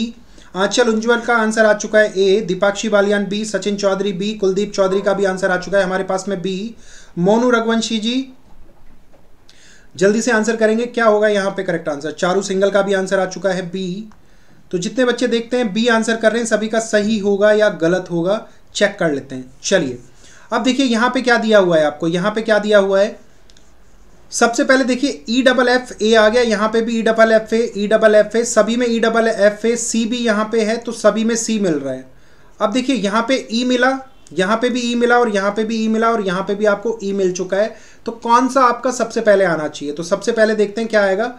आंचल उज्ज्वल का आंसर आ चुका है A, Deepakshi Baliyan B, सचिन चौधरी B, कुलदीप चौधरी का भी आंसर आ चुका है हमारे पास में बी। मोनू रघुवंशी जी जल्दी से आंसर करेंगे, क्या होगा यहाँ पे करेक्ट आंसर। चारू सिंगल का भी आंसर आ चुका है बी। तो जितने बच्चे देखते हैं बी आंसर कर रहे हैं, सभी का सही होगा या गलत होगा चेक कर लेते हैं। चलिए, अब देखिए यहाँ पे क्या दिया हुआ है आपको, यहाँ पे क्या दिया हुआ है। सबसे पहले देखिए EFFA आ गया, यहाँ पे भी EFFA, सभी में EFFA, C भी यहाँ पे है, तो सभी में C मिल रहा है। अब देखिए यहाँ पे E मिला, यहाँ पे भी E मिला और यहाँ पे भी E मिला और यहाँ पे भी आपको E मिल चुका है। तो कौन सा आपका सबसे पहले आना चाहिए, तो सबसे पहले देखते हैं क्या आएगा।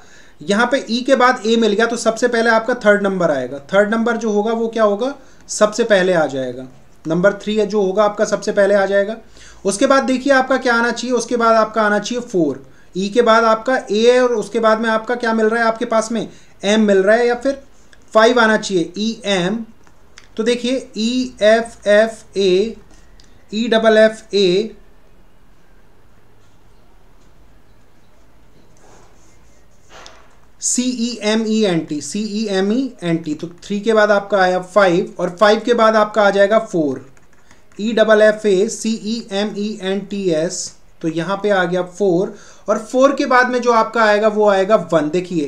यहाँ पे E के बाद A मिल गया, तो सबसे पहले आपका थर्ड नंबर आएगा। थर्ड नंबर जो होगा वो क्या होगा, सबसे पहले आ जाएगा, नंबर 3 है जो होगा आपका सबसे पहले आ जाएगा। उसके बाद देखिए आपका क्या आना चाहिए, उसके बाद आपका आना चाहिए 4। E के बाद आपका A है और उसके बाद में आपका क्या मिल रहा है, आपके पास में M मिल रहा है, या फिर 5 आना चाहिए EM। तो देखिए EFFA, CEMENT, तो 3 के बाद आपका आया 5 और 5 के बाद आपका आ जाएगा 4। EFFACEMENTS, तो यहाँ पे आ गया 4 और 4 के बाद में जो आपका आएगा वो आएगा 1। देखिए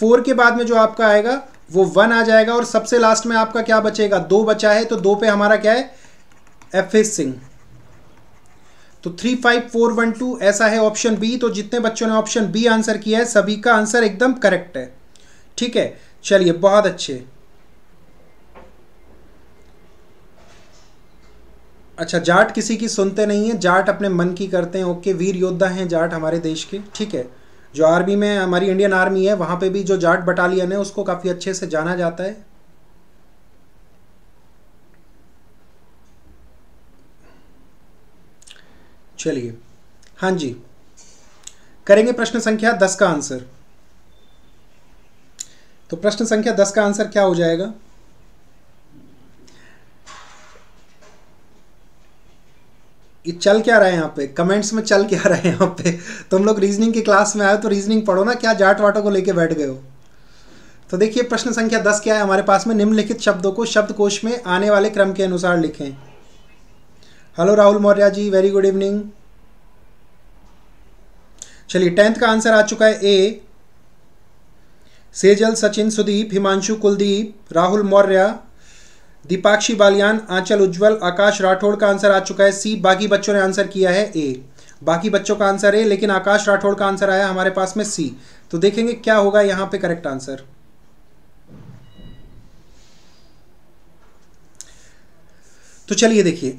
4 के बाद में जो आपका आएगा वो 1 आ जाएगा और सबसे लास्ट में आपका क्या बचेगा, 2 बचा है, तो 2 पे हमारा क्या है, एफेसिंग। तो 35412 ऐसा है ऑप्शन बी। तो जितने बच्चों ने ऑप्शन बी आंसर किया है सभी का आंसर एकदम करेक्ट है, ठीक है। चलिए, बहुत अच्छे। अच्छा, जाट किसी की सुनते नहीं है, जाट अपने मन की करते हैं। ओके, वीर योद्धा हैं जाट हमारे देश के, ठीक है। जो आर्मी में, हमारी इंडियन आर्मी है, वहाँ पे भी जो जाट बटालियन है उसको काफ़ी अच्छे से जाना जाता है। चलिए, हाँ जी, करेंगे प्रश्न संख्या 10 का आंसर। तो प्रश्न संख्या 10 का आंसर क्या हो जाएगा। ये चल क्या रहा है यहाँ पे, कमेंट्स में चल क्या रहा है यहाँ पे। तुम लोग रीजनिंग की क्लास में आए तो रीजनिंग पढ़ो ना, क्या जाट वाटों को लेके बैठ गए हो। तो देखिए प्रश्न संख्या 10 क्या है हमारे पास में, निम्नलिखित शब्दों को शब्दकोश में आने वाले क्रम के अनुसार लिखें। Hello Rahul Maurya ji, very good evening. चलिए 10th का आंसर आ चुका है ए। सेजल, सचिन, सुदीप, हिमांशु, कुलदीप, राहुल मौर्या, दीपाक्षी बालियान, आंचल उज्जवल, आकाश राठौड़ का आंसर आ चुका है सी। बाकी बच्चों ने आंसर किया है ए, बाकी बच्चों का आंसर ए, लेकिन आकाश राठौड़ का आंसर आया हमारे पास में सी। तो देखेंगे क्या होगा यहाँ पे करेक्ट आंसर। तो चलिए देखिए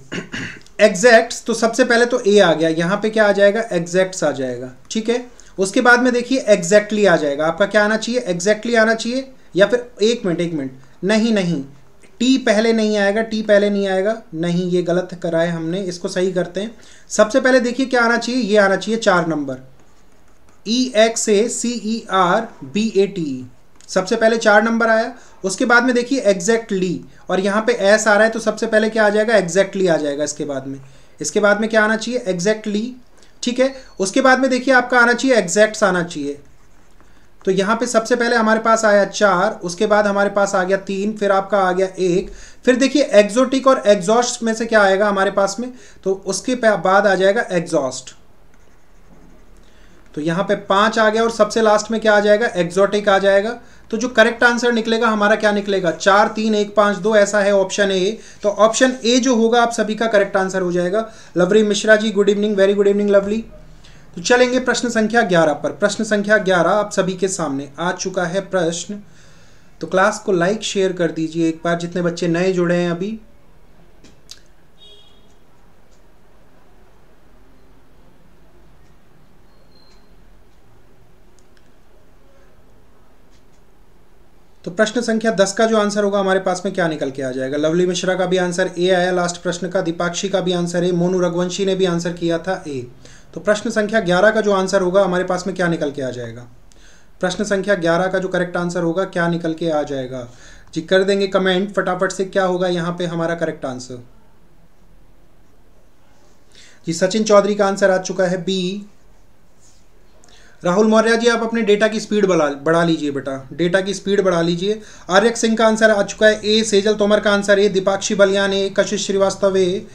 एग्जैक्ट्स, तो सबसे पहले तो ए आ गया, यहाँ पे क्या आ जाएगा, एग्जैक्ट्स आ जाएगा, ठीक है। उसके बाद में देखिए एग्जैक्टली आ जाएगा, आपका क्या आना चाहिए, एग्जैक्टली आना चाहिए, या फिर एक मिनट, नहीं टी पहले नहीं आएगा, नहीं, ये गलत करा है हमने, इसको सही करते हैं। सबसे पहले देखिए क्या आना चाहिए, ये आना चाहिए 4 नंबर, EXACERBATE, सबसे पहले 4 नंबर आया। उसके बाद में देखिए एग्जैक्टली, और यहाँ पे एस आ रहा है तो सबसे पहले क्या आ जाएगा, एग्जैक्टली आ जाएगा। इसके बाद में क्या आना चाहिए, एग्जैक्टली, ठीक है। उसके बाद में देखिए आपका आना चाहिए एग्जैक्ट्स आना चाहिए। तो यहाँ पे सबसे पहले हमारे पास आया 4, उसके बाद हमारे पास आ गया 3, फिर आपका आ गया 1, फिर देखिए एग्जोटिक और एग्जॉस्ट में से क्या आएगा हमारे पास में, तो उसके बाद आ जाएगा एग्जॉस्ट। तो यहाँ पे 5 आ गया और सबसे लास्ट में क्या आ जाएगा, एग्जॉटिक आ जाएगा। तो जो करेक्ट आंसर निकलेगा हमारा क्या निकलेगा, 4, 3, 1, 5, 2 ऐसा है ऑप्शन ए। तो ऑप्शन ए जो होगा आप सभी का करेक्ट आंसर हो जाएगा। Lovely Mishra ji good evening, very good evening Lovely. तो चलेंगे प्रश्न संख्या 11 पर। प्रश्न संख्या 11 आप सभी के सामने आ चुका है प्रश्न। तो क्लास को लाइक शेयर कर दीजिए एक बार, जितने बच्चे नए जुड़े हैं अभी। तो प्रश्न संख्या 10 का जो आंसर होगा हमारे पास में क्या निकल के आ जाएगा, लवली मिश्रा का भी आंसर ए आया लास्ट प्रश्न का, दीपाक्षी का भी आंसर ए, मोनू रघुवंशी ने भी आंसर किया था ए। तो प्रश्न संख्या 11 का जो आंसर होगा हमारे पास में क्या निकल के आ जाएगा, प्रश्न संख्या 11 का जो करेक्ट आंसर होगा क्या निकल के आ जाएगा जी, कर देंगे कमेंट फटाफट से, क्या होगा यहाँ पे हमारा करेक्ट आंसर जी। सचिन चौधरी का आंसर आ चुका है बी। राहुल मौर्या जी आप अपने डेटा की स्पीड बढ़ा लीजिए बेटा, डेटा की स्पीड बढ़ा लीजिए। आर्यक सिंह का आंसर आ चुका है ए। सेजल तोमर का answer A. Deepakshi Baliyan A. कशिश श्रीवास्तव A.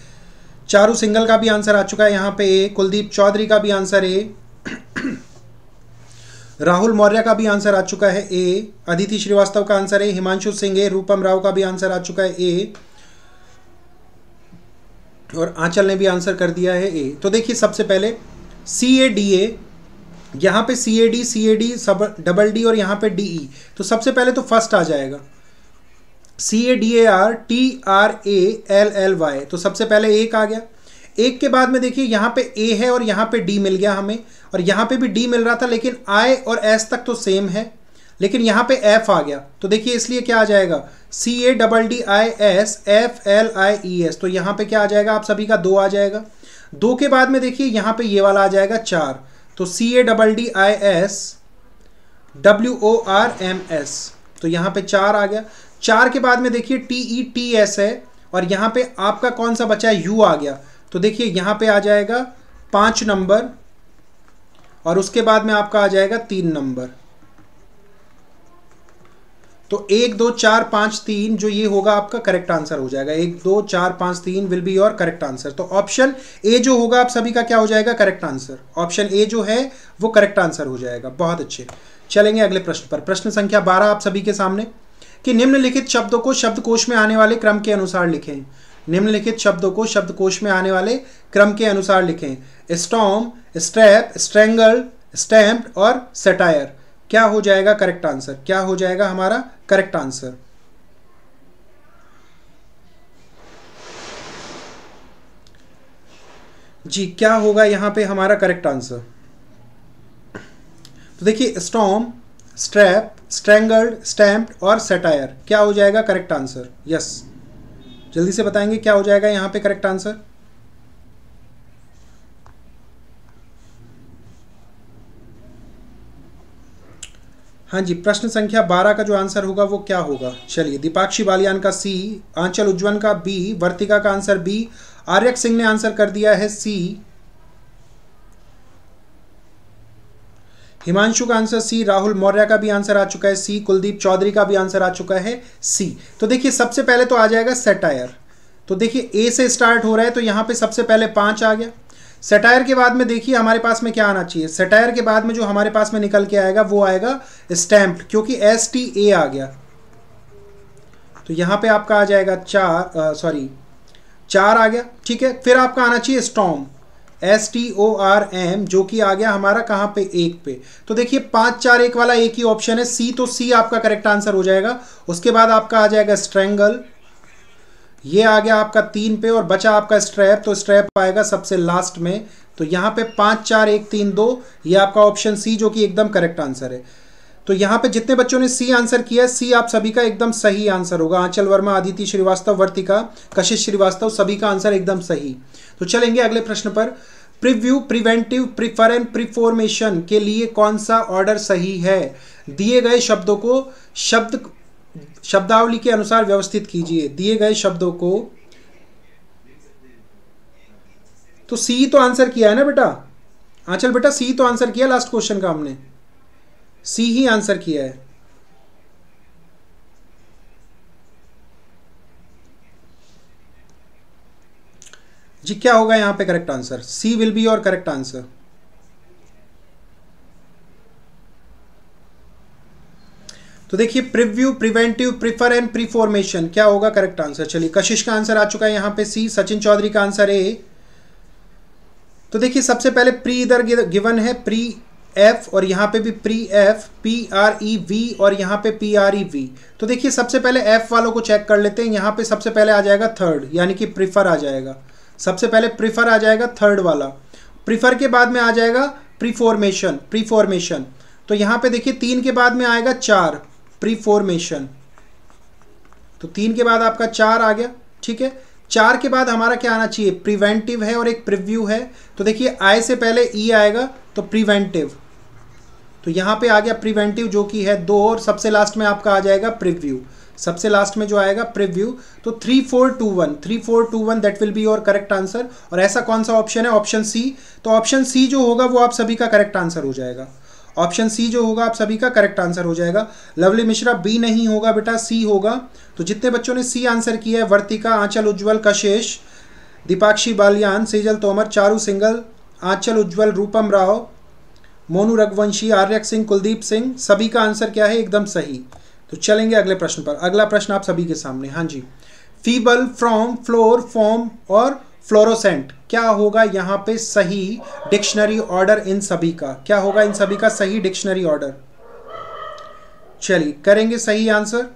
Charu single का भी आंसर आ चुका है यहाँ पे ए। कुलदीप चौधरी का भी आंसर ए। राहुल मौर्या का भी आंसर आ चुका है ए। अदिति श्रीवास्तव का answer A. हिमांशु सिंह A. रूपम राव का भी आंसर आ चुका है ए, और आंचल ने भी आंसर कर दिया है ए। तो देखिए सबसे पहले CADA, यहाँ पे CAD सब DD और यहाँ पे DE, तो सबसे पहले तो फर्स्ट आ जाएगा CADAR TRALLY। तो सबसे पहले 1 आ गया। 1 के बाद में देखिए यहाँ पे A है और यहाँ पे D मिल गया हमें, और यहाँ पे भी D मिल रहा था, लेकिन I और S तक तो सेम है, लेकिन यहाँ पे F आ गया। तो देखिए इसलिए क्या आ जाएगा CADDISFLIES। तो यहाँ पे क्या आ जाएगा आप सभी का 2 आ जाएगा। 2 के बाद में देखिए यहाँ पे ये वाला आ जाएगा 4। तो CADDISWORMS, तो यहाँ पे 4 आ गया। 4 के बाद में देखिए TETS है, और यहाँ पे आपका कौन सा बचा है, U आ गया। तो देखिए यहाँ पे आ जाएगा 5 नंबर, और उसके बाद में आपका आ जाएगा 3 नंबर। तो 1, 2, 4, 5, 3 जो ये होगा आपका करेक्ट आंसर हो जाएगा। 1, 2, 4, 5, 3 will be your correct answer. तो ऑप्शन ए जो होगा आप सभी का क्या हो जाएगा, करेक्ट आंसर। ऑप्शन ए जो है वो करेक्ट आंसर हो जाएगा। बहुत अच्छे, चलेंगे अगले प्रश्न पर। प्रश्न संख्या 12 आप सभी के सामने कि निम्नलिखित शब्दों को शब्दकोश में आने वाले क्रम के अनुसार लिखें। निम्नलिखित शब्दों को शब्दकोश में आने वाले क्रम के अनुसार लिखें। स्टॉर्म, स्ट्रैप, स्ट्रैंगल, स्टैम्प्ड और सटायर, क्या हो जाएगा करेक्ट आंसर, क्या हो जाएगा हमारा करेक्ट आंसर। जी क्या होगा यहां पे हमारा करेक्ट आंसर। तो देखिए स्टॉर्म, स्ट्रैप, स्ट्रैंगल्ड, स्टैम्प्ड और सटायर, क्या हो जाएगा करेक्ट आंसर। यस, जल्दी से बताएंगे क्या हो जाएगा यहां पे करेक्ट आंसर। हाँ जी, प्रश्न संख्या 12 का जो आंसर होगा वो क्या होगा। चलिए दीपाक्षी बालियान का सी, आंचल उज्जवल का बी, वर्तिका का आंसर बी, आर्यक सिंह ने आंसर कर दिया है सी। हिमांशु का आंसर सी, राहुल मौर्य का भी आंसर आ चुका है सी, कुलदीप चौधरी का भी आंसर आ चुका है सी। तो देखिए सबसे पहले तो आ जाएगा सैटायर, तो देखिए ए से स्टार्ट हो रहा है तो यहाँ पे सबसे पहले 5 आ गया। सैटायर के बाद में देखिए हमारे पास में क्या आना चाहिए, सैटायर के बाद में जो हमारे पास में निकल के आएगा वो आएगा स्टैम्प्ड, क्योंकि STA आ गया। तो यहाँ पे आपका आ जाएगा 4 आ गया, ठीक है। फिर आपका आना चाहिए स्टॉर्म, STORM, जो कि आ गया हमारा कहाँ पे, 1 पे। तो देखिए 5, 4, 1 वाला एक ही ऑप्शन है सी, तो सी आपका करेक्ट आंसर हो जाएगा। उसके बाद आपका आ जाएगा स्ट्रैंगल, ये आ गया आपका 3 पे, और बचा आपका स्ट्रैप, तो स्ट्रैप आएगा सबसे लास्ट में। तो यहाँ पे 5, 4, 1, 3, 2, ये आपका ऑप्शन सी जो कि एकदम करेक्ट आंसर है। तो यहाँ पे जितने बच्चों ने सी आंसर किया है, सी आप सभी का एकदम सही आंसर होगा। आंचल वर्मा, आदिति श्रीवास्तव, वर्तिका, कशिश श्रीवास्तव, सभी का आंसर एकदम सही। तो चलेंगे अगले प्रश्न पर। Preview, preventive, prefer and preformation के लिए कौन सा ऑर्डर सही है? दिए गए शब्दों को शब्दावली के अनुसार व्यवस्थित कीजिए। दिए गए शब्दों को, तो सी तो आंसर किया है ना बेटा आंचल, बेटा सी तो आंसर किया, लास्ट क्वेश्चन का हमने सी ही आंसर किया है। जी क्या होगा यहां पे correct answer? C will be your correct answer. तो देखिए preview, preventive, prefer and preformation, क्या होगा करेक्ट आंसर? चलिए कशिश का आंसर आ चुका है यहां पे सी, सचिन चौधरी का आंसर ए। तो देखिए सबसे पहले प्री इधर गिवन है, प्री F, और यहाँ पे भी प्री F, PREV, और यहाँ पे PREV। तो देखिए सबसे पहले F वालों को चेक कर लेते हैं। यहाँ पे सबसे पहले आ जाएगा थर्ड, यानी कि प्रिफर आ जाएगा, सबसे पहले प्रिफर आ जाएगा थर्ड वाला। प्रिफर के बाद में आ जाएगा प्रीफॉर्मेशन, प्रीफॉर्मेशन। तो यहाँ पे देखिए 3 के बाद में आएगा 4, प्रीफॉर्मेशन। तो 3 के बाद आपका 4 आ गया, ठीक है। 4 के बाद हमारा क्या आना चाहिए? प्रिवेंटिव है और एक प्रीव्यू है। तो देखिए आई से पहले ई आएगा, तो प्रिवेंटिव। तो यहाँ पे आ गया प्रिवेंटिव जो कि है 2, और सबसे लास्ट में आपका आ जाएगा प्रीव्यू, सबसे लास्ट में जो आएगा प्रीव्यू। तो 3, 4, 2, 1 that will be your correct answer. और ऐसा कौन सा ऑप्शन है? Option C. तो ऑप्शन सी जो होगा वो आप सभी का करेक्ट आंसर हो जाएगा। ऑप्शन सी जो होगा आप सभी का करेक्ट आंसर हो जाएगा। लवली मिश्रा, बी नहीं होगा बेटा, सी होगा। तो जितने बच्चों ने सी आंसर किया है, वर्तिका, आंचल उज्ज्वल, कशिश, दीपाक्षी बालियान, सेजल तोमर, चारू सिंगल, आंचल उज्ज्वल, रूपम राव, मोनू रघुवंशी, आर्यक सिंह, कुलदीप सिंह, सभी का आंसर क्या है? एकदम सही। तो चलेंगे अगले प्रश्न पर। अगला प्रश्न आप सभी के सामने, हाँ जी, फीबल, फ्रॉम, फ्लोर, फॉर्म और फ्लोरोसेंट, क्या होगा यहाँ पे सही डिक्शनरी ऑर्डर इन सभी का? क्या होगा इन सभी का सही डिक्शनरी ऑर्डर? चलिए करेंगे सही आंसर।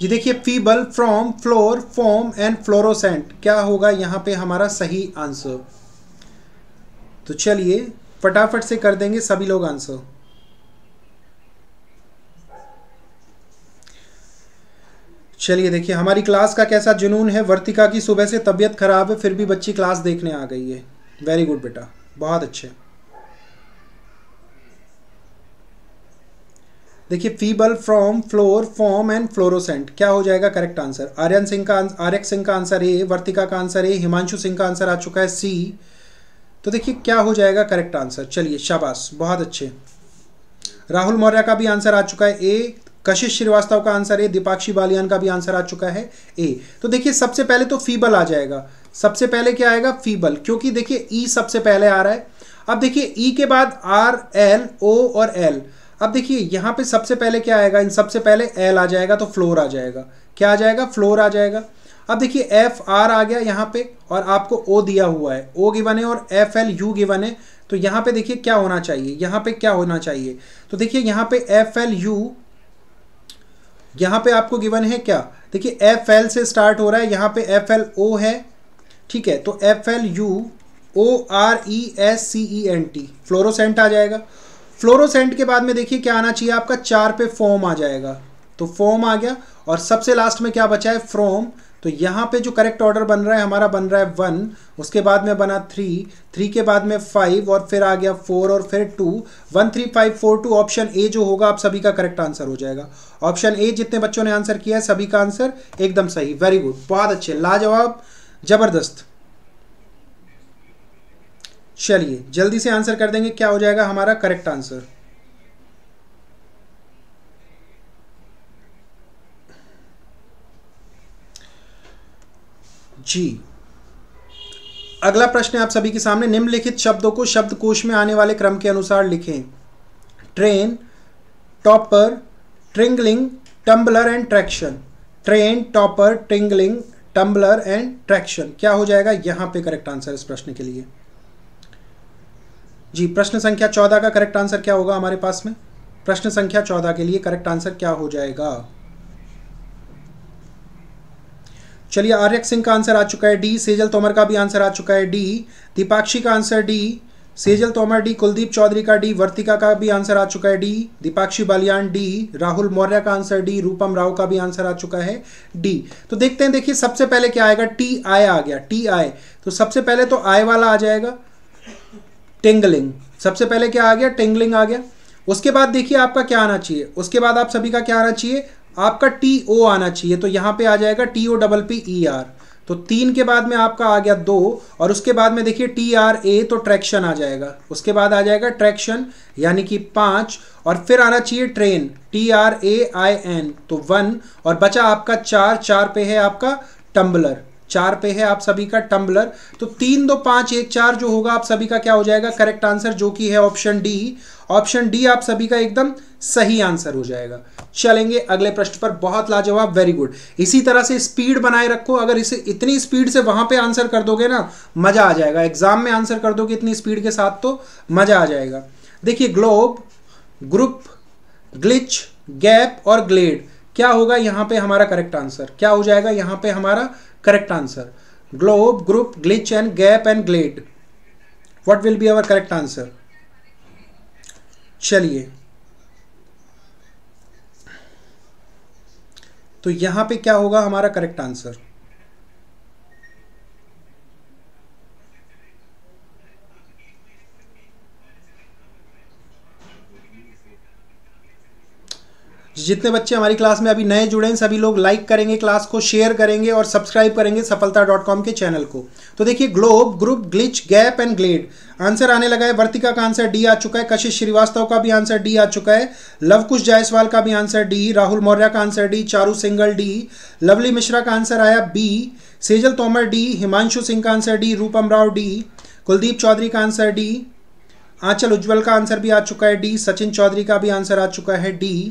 जी देखिए feeble, from, floor, form and fluorescent, क्या होगा यहाँ पे हमारा सही आंसर? तो चलिए फटाफट से कर देंगे सभी लोग आंसर। चलिए देखिए हमारी क्लास का कैसा जुनून है। वर्तिका की सुबह से तबीयत खराब है, फिर भी बच्ची क्लास देखने आ गई है। वेरी गुड बेटा, बहुत अच्छे। देखिए feeble, from, floor, form and fluorescent, क्या हो जाएगा करेक्ट आंसर? आर्यक सिंह का आंसर ए, वर्तिका का आंसर ए, हिमांशु सिंह का आंसर आ चुका है सी। तो देखिए क्या हो जाएगा करेक्ट आंसर? चलिए शाबाश, बहुत अच्छे। राहुल मौर्य का भी आंसर आ चुका है ए, कशिश श्रीवास्तव का आंसर है, दीपाक्षी बालियान का भी आंसर आ चुका है ए। तो देखिए सबसे पहले तो फीबल आ जाएगा, सबसे पहले क्या आएगा? फीबल, क्योंकि देखिए ई सबसे पहले आ रहा है। अब देखिए ई के बाद आर, एल, ओ और एल। अब देखिए यहाँ पे सबसे पहले क्या आएगा? इन सबसे पहले एल आ जाएगा, तो फ्लोर आ जाएगा। क्या आ जाएगा? फ्लोर आ जाएगा। अब देखिए एफ आर आ गया यहाँ पे, और आपको ओ दिया हुआ है, ओ गिवन है, और एफ एल यू गिवन है। तो यहाँ पे देखिए क्या होना चाहिए, यहाँ पे क्या होना चाहिए? तो देखिए यहाँ पे एफ एल यू, यहाँ पे आपको गिवन है क्या? देखिए एफ एल से स्टार्ट हो रहा है, यहाँ पे एफ एल ओ है, ठीक है। तो F L U O R E S C E N T, fluorescent आ जाएगा। फ्लोरोसेंट के बाद में देखिए क्या आना चाहिए आपका? 4 पे फॉर्म आ जाएगा, तो फॉर्म आ गया। और सबसे लास्ट में क्या बचा है? फ्रॉम। तो यहाँ पे जो करेक्ट ऑर्डर बन रहा है हमारा बन रहा है 1, उसके बाद में बना 3 के बाद में 5 और फिर आ गया 4 और फिर 2, 1 3 5 4 2। ऑप्शन ए जो होगा आप सभी का करेक्ट आंसर हो जाएगा। ऑप्शन ए जितने बच्चों ने आंसर किया है सभी का आंसर एकदम सही। वेरी गुड, बहुत अच्छे, लाजवाब, जबरदस्त। चलिए जल्दी से आंसर कर देंगे, क्या हो जाएगा हमारा करेक्ट आंसर। जी, अगला प्रश्न है आप सभी के सामने, निम्नलिखित शब्दों को शब्दकोश में आने वाले क्रम के अनुसार लिखें। Train, topper, ट्रिंगलिंग, tumbler and traction. Train, topper, ट्रिंगलिंग, tumbler and traction, क्या हो जाएगा यहाँ पे करेक्ट आंसर इस प्रश्न के लिए। जी, प्रश्न संख्या 14 का करेक्ट आंसर क्या होगा हमारे पास में, प्रश्न संख्या 14 के लिए करेक्ट आंसर क्या हो जाएगा। चलिए, आर्यक सिंह का आंसर आ चुका है डी, सेजल तोमर का भी आंसर आ चुका है डी, दीपाक्षी का answer D, सेजल तोमर D, कुलदीप चौधरी का डी, वर्तिका का भी आंसर आ चुका है डी, दीपाक्षी बालियान डी, राहुल मौर्य का आंसर डी, रूपम राव का भी आंसर आ चुका है डी। तो देखते हैं, देखिए सबसे पहले क्या आएगा, टी आई आ गया, टी आई, तो सबसे पहले तो आई वाला आ जाएगा टिंगलिंग, सबसे पहले क्या आ गया टिंगलिंग आ गया। उसके बाद देखिए आपका क्या आना चाहिए, उसके बाद आप सभी का क्या आना चाहिए, आपका टी ओ आना चाहिए, तो यहाँ पे आ जाएगा T O double P E R. तो 3 के बाद में आपका आ गया 2 और उसके बाद में देखिए टी आर ए, तो ट्रैक्शन आ जाएगा, उसके बाद आ जाएगा ट्रैक्शन यानी कि 5 और फिर आना चाहिए train, T R A I N, तो 1 और बचा आपका 4, 4 पे है आपका टम्बलर, 4 पे है आप सभी का टम्बलर। तो 3 2 5 1 4 जो होगा आप सभी का क्या हो जाएगा करेक्ट आंसर, जो कि है ऑप्शन डी। ऑप्शन डी आप सभी का एकदम सही आंसर हो जाएगा। चलेंगे अगले प्रश्न पर, बहुत लाजवाब, वेरी गुड। इसी तरह से स्पीड बनाए रखो, अगर इसे इतनी स्पीड से वहां पे आंसर कर दोगे ना मजा आ जाएगा, एग्जाम में आंसर कर दोगे इतनी स्पीड के साथ तो मजा आ जाएगा। देखिए, ग्लोब, ग्रुप, ग्लिच, गैप और ग्लेड, क्या होगा यहाँ पे हमारा करेक्ट आंसर, क्या हो जाएगा यहाँ पे हमारा correct answer. Globe, group, glitch and gap and glade, what will be our correct answer. चलिए, तो यहां पे क्या होगा हमारा करेक्ट आंसर। जितने बच्चे हमारी क्लास में अभी नए जुड़े हैं सभी लोग लाइक करेंगे, क्लास को शेयर करेंगे और सब्सक्राइब करेंगे सफलता.com के चैनल को। तो देखिए, globe, group, glitch, gap and glade answer आने लगा है। वर्तिका का आंसर डी आ चुका है, कशिश श्रीवास्तव का भी आंसर डी आ चुका है, लवकुश जायसवाल का भी आंसर डी, राहुल मौर्य का answer D, Charu single D, lovely Mishra का आंसर आया बी, सेजल तोमर डी, हिमांशु सिंह का आंसर डी, रूपम राव डी, कुलदीप चौधरी का आंसर डी, आंचल उज्ज्वल का आंसर भी आ चुका है डी, सचिन चौधरी का भी आंसर आ चुका है डी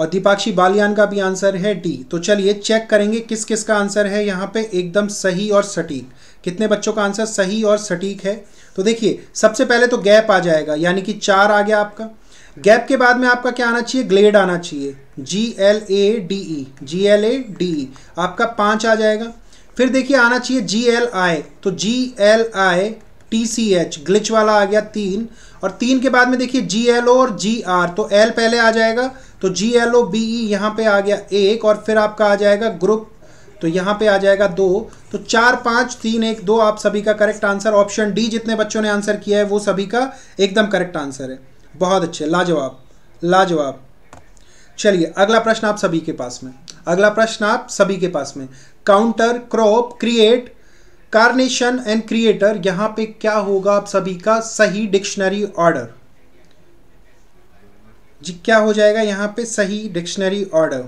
और दीपाक्षी बालियान का भी आंसर है डी। तो चलिए चेक करेंगे किस किस का आंसर है यहाँ पे एकदम सही और सटीक, कितने बच्चों का आंसर सही और सटीक है। तो देखिए, सबसे पहले तो गैप आ जाएगा यानी कि 4 आ गया आपका, गैप के बाद में आपका क्या आना चाहिए, ग्लेड आना चाहिए, GLADE आपका 5 आ जाएगा। फिर देखिए आना चाहिए GLI, तो GLITCH ग्लिच वाला आ गया 3 और 3 के बाद में देखिए GLO और GR, तो L पहले आ जाएगा, तो GLOBE यहाँ पे आ गया 1 और फिर आपका आ जाएगा ग्रुप, तो यहाँ पे आ जाएगा 2। तो 4 5 3 1 2 आप सभी का करेक्ट आंसर, ऑप्शन डी जितने बच्चों ने आंसर किया है वो सभी का एकदम करेक्ट आंसर है। बहुत अच्छे, लाजवाब, लाजवाब। चलिए अगला प्रश्न आप सभी के पास में, अगला प्रश्न आप सभी के पास में, counter, crop, create, carnation and creator, यहाँ पे क्या होगा आप सभी का सही डिक्शनरी ऑर्डर। जी, क्या हो जाएगा यहाँ पे सही डिक्शनरी ऑर्डर।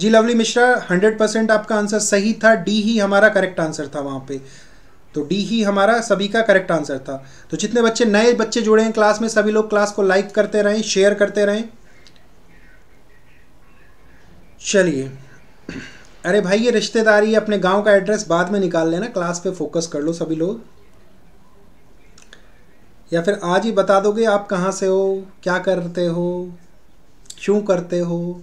जी, लवली मिश्रा 100% आपका आंसर सही था, डी ही हमारा करेक्ट आंसर था वहाँ पे, तो डी ही हमारा सभी का करेक्ट आंसर था। तो जितने बच्चे नए बच्चे जुड़े हैं क्लास में सभी लोग क्लास को लाइक करते रहें, शेयर करते रहें। चलिए, अरे भाई ये रिश्तेदारी, अपने गांव का एड्रेस बाद में निकाल लेना, क्लास पे फोकस कर लो सभी लोग, या फिर आज ही बता दोगे आप कहाँ से हो, क्या करते हो, क्यों करते हो।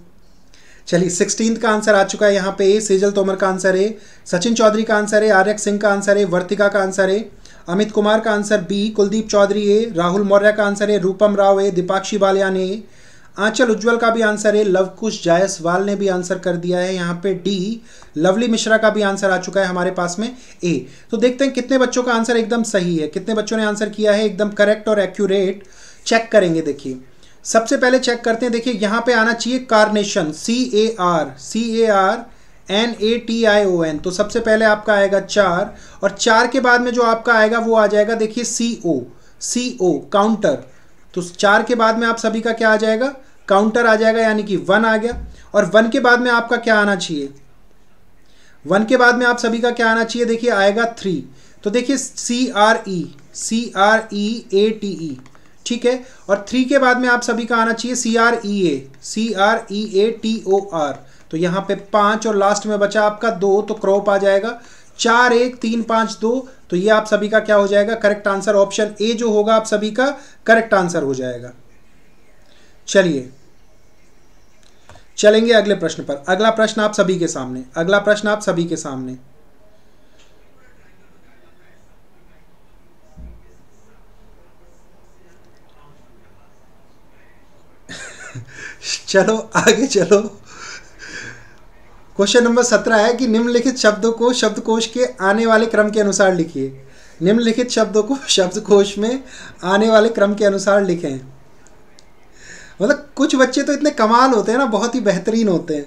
चलिए, 16 का आंसर आ चुका है यहाँ पे ए, सेजल तोमर का आंसर है, सचिन चौधरी का आंसर है, आर्यक सिंह का आंसर है, वर्तिका का आंसर है, अमित कुमार का आंसर बी, कुलदीप चौधरी है, राहुल मौर्य का आंसर है, रूपम राव है, दीपाक्षी बालियान है, आंचल उज्ज्वल का भी आंसर है, लवकुश जायसवाल ने भी आंसर कर दिया है यहाँ पे डी, लवली मिश्रा का भी आंसर आ चुका है हमारे पास में ए। तो देखते हैं कितने बच्चों का आंसर एकदम सही है, कितने बच्चों ने आंसर किया है एकदम करेक्ट और एक्यूरेट। चेक करेंगे, देखिए सबसे पहले चेक करते हैं, देखिए यहाँ पे आना चाहिए कार्नेशन, CARNATION। तो सबसे पहले आपका आएगा 4 और 4 के बाद में जो आपका आएगा वो आ जाएगा देखिए CO काउंटर। तो 4 के बाद में आप सभी का क्या आ जाएगा, काउंटर आ जाएगा, यानी कि 1 आ गया। और 1 के बाद में आपका क्या आना चाहिए, 1 के बाद में आप सभी का क्या आना चाहिए, देखिए आएगा 3। तो देखिए CREATE, ठीक है। और 3 के बाद में आप सभी का आना चाहिए CREATOR। तो यहाँ पे 5 और लास्ट में बचा आपका 2, तो क्रॉप आ जाएगा 4 1 3 5 2। तो ये आप सभी का क्या हो जाएगा, करेक्ट आंसर। ऑप्शन ए जो होगा आप सभी का करेक्ट आंसर हो जाएगा। चलिए चलेंगे अगले प्रश्न पर। अगला प्रश्न आप सभी के सामने चलो आगे चलो। क्वेश्चन नंबर 17 है कि निम्नलिखित शब्दों को शब्दकोश के आने वाले क्रम के अनुसार लिखिए। निम्नलिखित शब्दों को शब्दकोश में आने वाले क्रम के अनुसार लिखें। मतलब कुछ बच्चे तो इतने कमाल होते हैं ना, बहुत ही बेहतरीन होते हैं।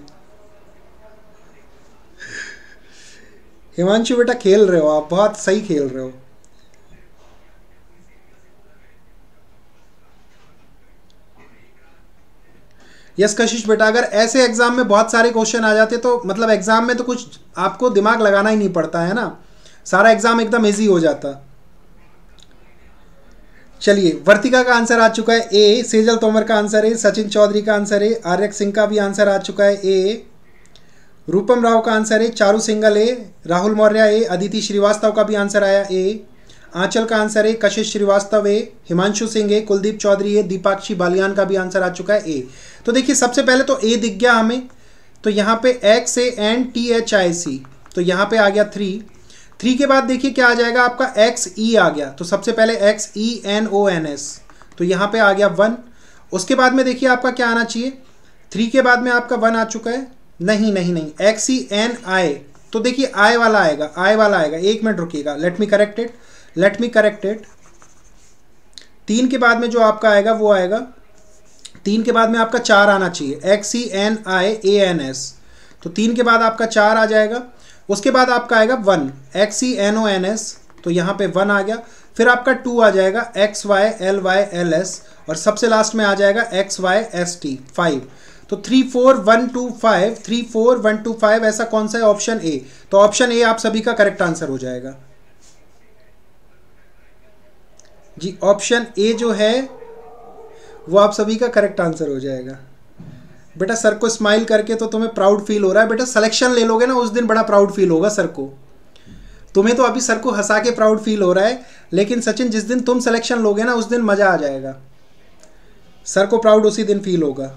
हिमांशु बेटा खेल रहे हो आप, बहुत सही खेल रहे हो। यस कशिश बेटा, अगर ऐसे एग्जाम में बहुत सारे क्वेश्चन आ जाते तो मतलब एग्जाम में तो कुछ आपको दिमाग लगाना ही नहीं पड़ता है ना, सारा एग्जाम एकदम इजी हो जाता। चलिए, वर्तिका का आंसर आ चुका है ए, सेजल तोमर का आंसर है, सचिन चौधरी का आंसर है, आर्यक सिंह का भी आंसर आ चुका है ए, रूपम राव का आंसर है, Charu single A, Rahul Maurya A, अदिति श्रीवास्तव का भी आंसर आया ए, आंचल का आंसर है, कशिश श्रीवास्तव है, हिमांशु सिंह है, कुलदीप चौधरी है, दीपाक्षी बालियान का भी आंसर आ चुका है ए। तो देखिए सबसे पहले तो ए दिख गया हमें, तो यहाँ पे XANTHIC, तो यहाँ पे आ गया 3 के बाद देखिए क्या आ जाएगा आपका XE आ गया। तो सबसे पहले XENONS, तो यहाँ पे आ गया 1। उसके बाद में देखिए आपका क्या आना चाहिए, 3 के बाद में आपका 1 आ चुका है, नहीं XENI, तो देखिए I वाला आएगा। एक मिनट रुकिएगा, लेट मी करेक्टेड। 3 के बाद में जो आपका आएगा वो आएगा, 3 के बाद में आपका 4 आना चाहिए XENIANS, तो 3 के बाद आपका 4 आ जाएगा। उसके बाद आपका आएगा 1 XENONS, तो यहाँ पे 1 आ गया। फिर आपका 2 आ जाएगा XYLYLS और सबसे लास्ट में आ जाएगा XYST 5। तो 3 4 1 2 5 ऐसा कौन सा है, ऑप्शन ए। तो ऑप्शन ए आप सभी का करेक्ट आंसर हो जाएगा जी, ऑप्शन ए जो है वो आप सभी का करेक्ट आंसर हो जाएगा। बेटा सर को स्माइल करके तो तुम्हें प्राउड फील हो रहा है बेटा, सिलेक्शन ले लोगे ना उस दिन बड़ा प्राउड फील होगा सर को। तुम्हें तो अभी सर को हंसा के प्राउड फील हो रहा है, लेकिन सचिन जिस दिन तुम सिलेक्शन लोगे ना उस दिन मज़ा आ जाएगा, सर को प्राउड उसी दिन फील होगा।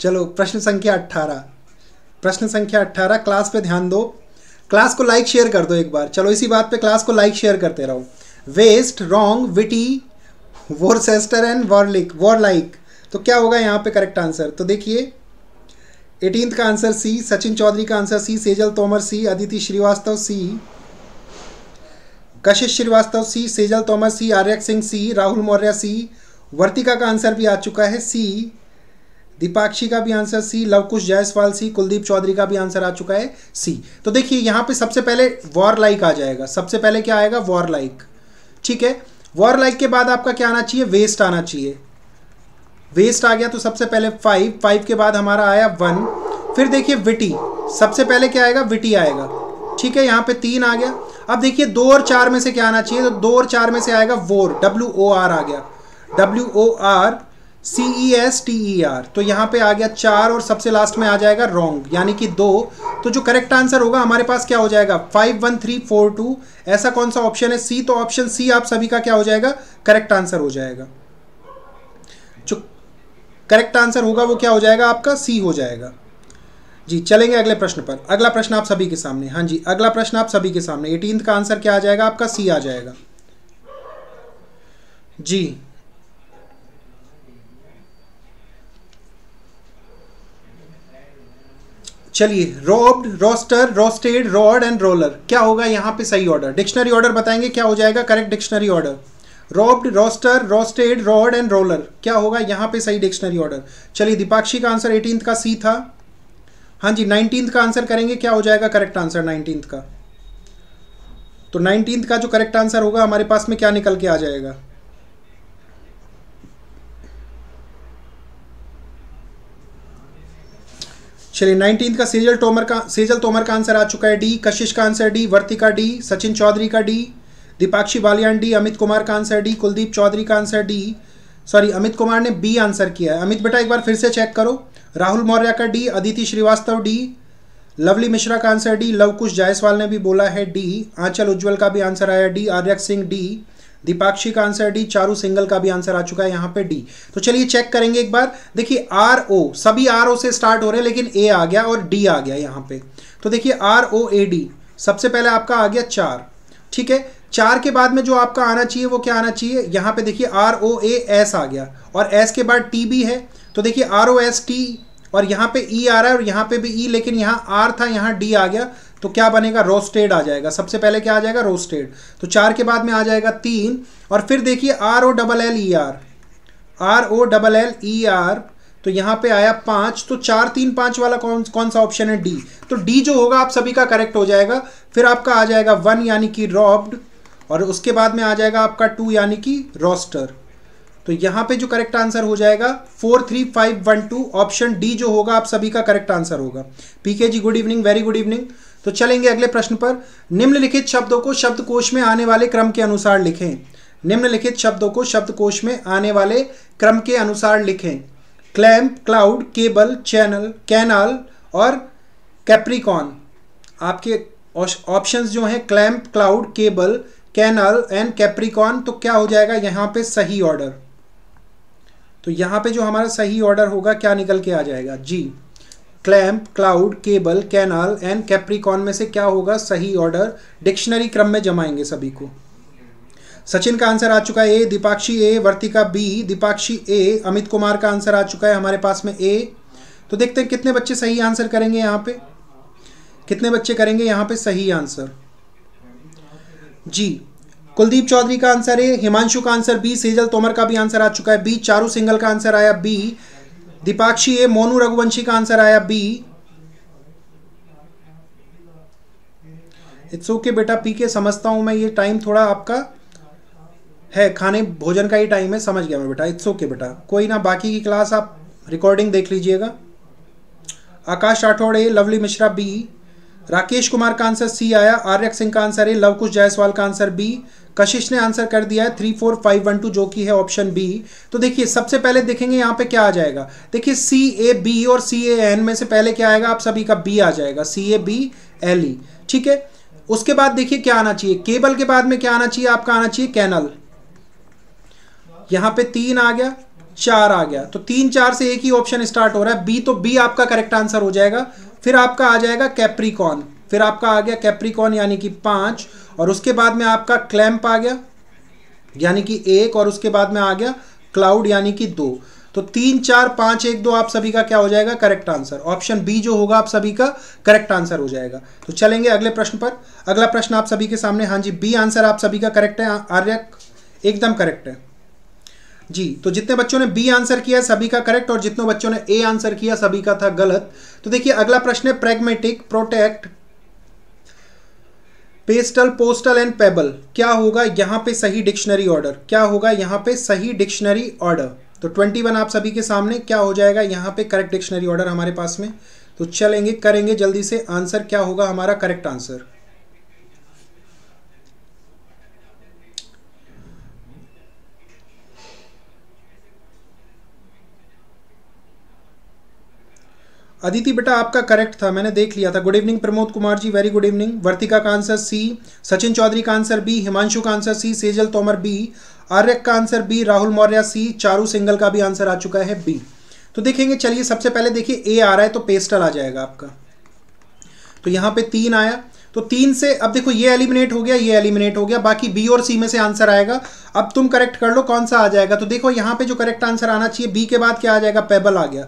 चलो प्रश्न संख्या 18 क्लास पे ध्यान दो, क्लास को लाइक शेयर कर दो एक बार। चलो इसी बात पे क्लास को लाइक शेयर करते रहो। West wrong witty Worcester and warlike, तो क्या होगा यहाँ पे करेक्ट आंसर। तो देखिए 18 का आंसर सी, सचिन चौधरी का answer C, सेजल तोमर C, अदिति श्रीवास्तव C, कशिश श्रीवास्तव सी, सेजल तोमर सी, आर्यक सिंह सी, राहुल मौर्य सी, वर्तिका का आंसर भी आ चुका है सी, दीपाक्षी का भी answer C, लवकुश जायसवाल C, कुलदीप चौधरी का भी आंसर आ चुका है सी। तो देखिए यहाँ पे सबसे पहले वॉरलाइक आ जाएगा, सबसे पहले क्या आएगा वॉरलाइक, ठीक है। वॉरलाइक के बाद आपका क्या आना चाहिए, वेस्ट आना चाहिए। वेस्ट आ गया, तो सबसे पहले 5 के बाद हमारा आया 1। फिर देखिए विटी, सबसे पहले क्या आएगा, विटी आएगा, ठीक है। यहाँ पे 3 आ गया। अब देखिए 2 और 4 में से क्या आना चाहिए, तो 2 और 4 में से आएगा वोर, WOR आ गया, WORCESTER, तो यहाँ पे आ गया 4 और सबसे लास्ट में आ जाएगा रॉन्ग, यानी कि 2। तो जो करेक्ट आंसर होगा हमारे पास क्या हो जाएगा, 5 1 3 4 2 ऐसा कौन सा ऑप्शन है, सी। तो ऑप्शन सी आप सभी का क्या हो जाएगा, करेक्ट आंसर हो जाएगा। करेक्ट आंसर होगा वो क्या हो जाएगा आपका सी हो जाएगा। जी चलेंगे अगले प्रश्न पर। अगला प्रश्न आप सभी के सामने, हाँ जी अगला प्रश्न आप सभी के सामने 18 का आंसर क्या आ जाएगा आपका सी आ जाएगा। जी चलिए robbed, roster, roasted, rod and roller क्या होगा यहाँ पे सही ऑर्डर? डिक्शनरी ऑर्डर बताएंगे क्या हो जाएगा correct dictionary order. Robbed, roster, roasted, rod and roller क्या होगा यहाँ पे सही डिक्शनरी ऑर्डर। चलिए दीपाक्षी का आंसर 18 का सी था। हाँ जी 19 का आंसर करेंगे क्या हो जाएगा करेक्ट आंसर 19 का। तो 19 का जो करेक्ट आंसर होगा हमारे पास में क्या निकल के आ जाएगा। चलिए 19 का सेजल तोमर का आंसर आ चुका है डी। कशिश का answer D, Vartika D, सचिन चौधरी का डी, दीपाक्षी बालियान डी, अमित कुमार का आंसर डी, कुलदीप चौधरी का answer D. Sorry अमित कुमार ने बी आंसर किया है। अमित बेटा एक बार फिर से चेक करो। राहुल मौर्य का D, अदिति श्रीवास्तव D, lovely Mishra का आंसर डी, लवकुश जायसवाल ने भी बोला है डी, आंचल उज्ज्वल का भी आंसर आया डी, आर्यक सिंह डी, दीपाक्षी का आंसर डी, चारू सिंगल का भी आंसर आ चुका है यहाँ पे डी। तो चलिए चेक करेंगे एक बार। देखिए आर ओ सभी आर ओ से स्टार्ट हो रहे हैं लेकिन ए आ गया और डी आ गया यहाँ पे। तो देखिए आर ओ ए डी सबसे पहले आपका आ गया चार, ठीक है। चार के बाद में जो आपका आना चाहिए वो क्या आना चाहिए यहाँ पे देखिए आर ओ ए एस आ गया और एस के बाद टी भी है। तो देखिए आर ओ एस टी और यहाँ पे ई आ रहा है और यहाँ पे भी ई, लेकिन यहाँ आर था यहाँ डी आ गया तो क्या बनेगा रोस्टेड आ जाएगा। सबसे पहले क्या आ जाएगा रोस्टेड। तो चार के बाद में आ जाएगा तीन और फिर देखिए R O double L E R, R O double L E R, तो यहाँ पे आया पाँच। तो चार तीन पाँच वाला कौन सा ऑप्शन है डी। तो डी जो होगा आप सभी का करेक्ट हो जाएगा। फिर आपका आ जाएगा 1 यानी कि रॉब्ड और उसके बाद में आ जाएगा आपका 2 यानी कि रोस्टर। तो यहाँ पे जो करेक्ट आंसर हो जाएगा 4 3 5 1 2 ऑप्शन डी जो होगा आप सभी का करेक्ट आंसर होगा। PK ji good evening, very good evening. तो चलेंगे अगले प्रश्न पर। निम्नलिखित शब्दों को शब्दकोश में आने वाले क्रम के अनुसार लिखें। निम्नलिखित शब्दों को शब्दकोश में आने वाले क्रम के अनुसार लिखें। Clamp, cloud, cable, channel, canal और कैप्रिकॉन। आपके ऑप्शंस जो हैं clamp, cloud, cable, canal and Capricorn. तो क्या हो जाएगा यहाँ पे सही ऑर्डर। तो यहाँ पे जो हमारा सही ऑर्डर होगा क्या निकल के आ जाएगा जी। Clamp, cloud, cable, canal and Capricorn में से क्या होगा सही ऑर्डर। डिक्शनरी क्रम में जमाएंगे सभी को। सचिन का आंसर आ चुका है A, Deepakshi A, Vartika B, Deepakshi A, अमित कुमार का आंसर आ चुका है हमारे पास में ए। तो देखते हैं कितने बच्चे सही आंसर करेंगे यहाँ पे, कितने बच्चे करेंगे यहाँ पे सही आंसर जी। कुलदीप चौधरी का आंसर ए, हिमांशु का आंसर बी, सेजल तोमर का भी आंसर आ चुका है बी, चारू सिंगल का आंसर आया बी, दीपाक्षी ए, मोनू रघुवंशी का आंसर आया बी। इट्स ओके बेटा पीके, समझता हूं मैं ये टाइम थोड़ा आपका है, खाने भोजन का ही टाइम है, समझ गया मैं बेटा। इट्स ओके बेटा कोई ना, बाकी की क्लास आप रिकॉर्डिंग देख लीजिएगा। आकाश राठौड़ ए, लवली मिश्रा बी, राकेश कुमार का आंसर सी आया, आर्यक सिंह का आंसर ए, लवकुश जायसवाल का आंसर बी, कशिश ने आंसर कर दिया है 3 4 5 1 2 जो कि है ऑप्शन बी। तो देखिए सबसे पहले देखेंगे यहाँ पे क्या आ जाएगा। देखिए सी ए बी और सी ए एन में से पहले क्या आएगा आप सभी का बी आ जाएगा, C A B L E, ठीक है। उसके बाद देखिए क्या आना चाहिए, केबल के बाद में क्या आना चाहिए आपका आना चाहिए कैनल। यहाँ पे 3 आ गया, 4 आ गया, तो 3 4 से एक ही ऑप्शन स्टार्ट हो रहा है बी। तो बी आपका करेक्ट आंसर हो जाएगा। फिर आपका आ जाएगा कैप्रिकॉन, फिर आपका आ गया कैप्रिकॉन यानी कि 5 और उसके बाद में आपका क्लैम्प आ गया यानी कि 1 और उसके बाद में आ गया क्लाउड यानी कि 2। तो 3 4 5 1 2 आप सभी का क्या हो जाएगा करेक्ट आंसर। ऑप्शन बी जो होगा आप सभी का करेक्ट आंसर हो जाएगा। तो चलेंगे अगले प्रश्न पर। अगला प्रश्न आप सभी के सामने, हाँ जी बी आंसर आप सभी का करेक्ट है, आर्यक एकदम करेक्ट है जी। तो जितने बच्चों ने बी आंसर किया सभी का करेक्ट और जितने बच्चों ने ए आंसर किया सभी का था गलत। तो देखिए अगला प्रश्न है pragmatic, protect, pastel, postal and pebble क्या होगा यहाँ पे सही डिक्शनरी ऑर्डर। क्या होगा यहाँ पे सही डिक्शनरी ऑर्डर। तो 21 आप सभी के सामने क्या हो जाएगा यहाँ पे करेक्ट डिक्शनरी ऑर्डर हमारे पास में। तो चलेंगे करेंगे जल्दी से आंसर क्या होगा हमारा करेक्ट आंसर। अदिति बेटा आपका करेक्ट था, मैंने देख लिया था। Good evening प्रमोद कुमार ji, very good evening. Vartika का आंसर सी, सचिन चौधरी का आंसर बी, हिमांशु का answer C, सेजल तोमर B, Aryak का answer B, Rahul Maurya C, Charu single का भी आंसर आ चुका है बी। तो देखेंगे। चलिए सबसे पहले देखिए ए आ रहा है तो पेस्टल आ जाएगा आपका, तो यहाँ पे 3 आया तो 3 से अब देखो ये एलिमिनेट हो गया, ये एलिमिनेट हो गया, बाकी बी और सी में से आंसर आएगा। अब तुम करेक्ट कर लो कौन सा आ जाएगा। तो देखो यहाँ पे जो करेक्ट आंसर आना चाहिए बी के बाद क्या आ जाएगा, पेबल आ गया,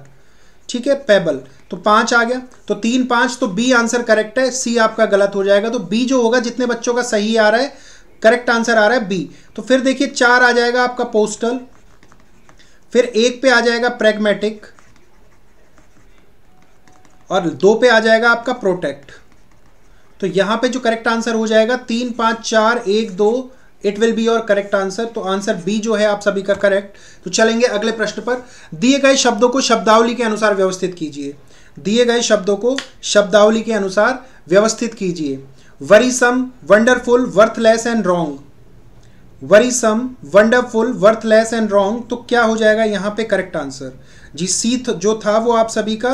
ठीक है पेबल, तो 5 आ गया, तो 3 5 तो बी आंसर करेक्ट है, सी आपका गलत हो जाएगा। तो बी जो होगा जितने बच्चों का सही आ रहा है करेक्ट आंसर आ रहा है बी। तो फिर देखिए 4 आ जाएगा आपका पोस्टल, फिर 1 पे आ जाएगा प्रैग्मेटिक और 2 पे आ जाएगा आपका प्रोटेक्ट। तो यहाँ पे जो करेक्ट आंसर हो जाएगा 3 5 4 1 2 it will be your correct answer. तो आंसर बी जो है आप सभी का करेक्ट। तो चलेंगे अगले प्रश्न पर। दिए गए शब्दों को शब्दावली के अनुसार व्यवस्थित कीजिए, दिए गए शब्दों को शब्दावली के अनुसार व्यवस्थित कीजिए। Worrisome, wonderful, worthless and wrong, worrisome, wonderful, worthless and wrong, तो क्या हो जाएगा यहाँ पे करेक्ट आंसर जी? सी जो था वो आप सभी का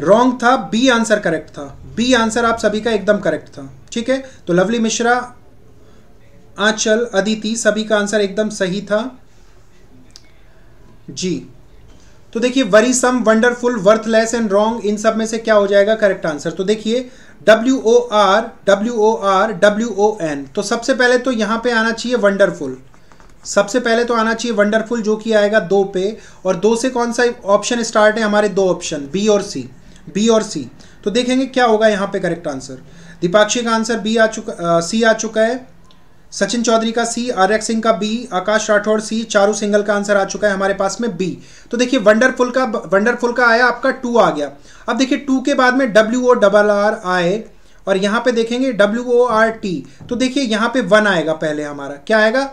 रॉन्ग था, बी आंसर करेक्ट था, बी आंसर आप सभी का एकदम करेक्ट था, ठीक है। तो लवली मिश्रा, आंचल, अदिति सभी का आंसर एकदम सही था जी। तो देखिए worrisome, wonderful, worthless and wrong, इन सब में से क्या हो जाएगा करेक्ट आंसर? तो देखिए WOR WOR WON, तो सबसे पहले तो यहाँ पे आना चाहिए वंडरफुल, सबसे पहले तो आना चाहिए वंडरफुल जो कि आएगा 2 पे, और 2 से कौन सा ऑप्शन स्टार्ट है हमारे? 2 ऑप्शन बी और सी, बी और सी। तो देखेंगे क्या होगा यहाँ पे करेक्ट आंसर। दीपाक्षी का आंसर बी आ चुका, सी आ चुका है, सचिन चौधरी का सी, आर्यक सिंह का B, Akash Rathore C, Charu single का आंसर आ चुका है हमारे पास में बी। तो देखिए वंडरफुल का आया आपका 2 आ गया। अब देखिए 2 के बाद में WORR आए और यहाँ पे देखेंगे WORT, तो देखिए यहाँ पे 1 आएगा पहले हमारा, क्या आएगा?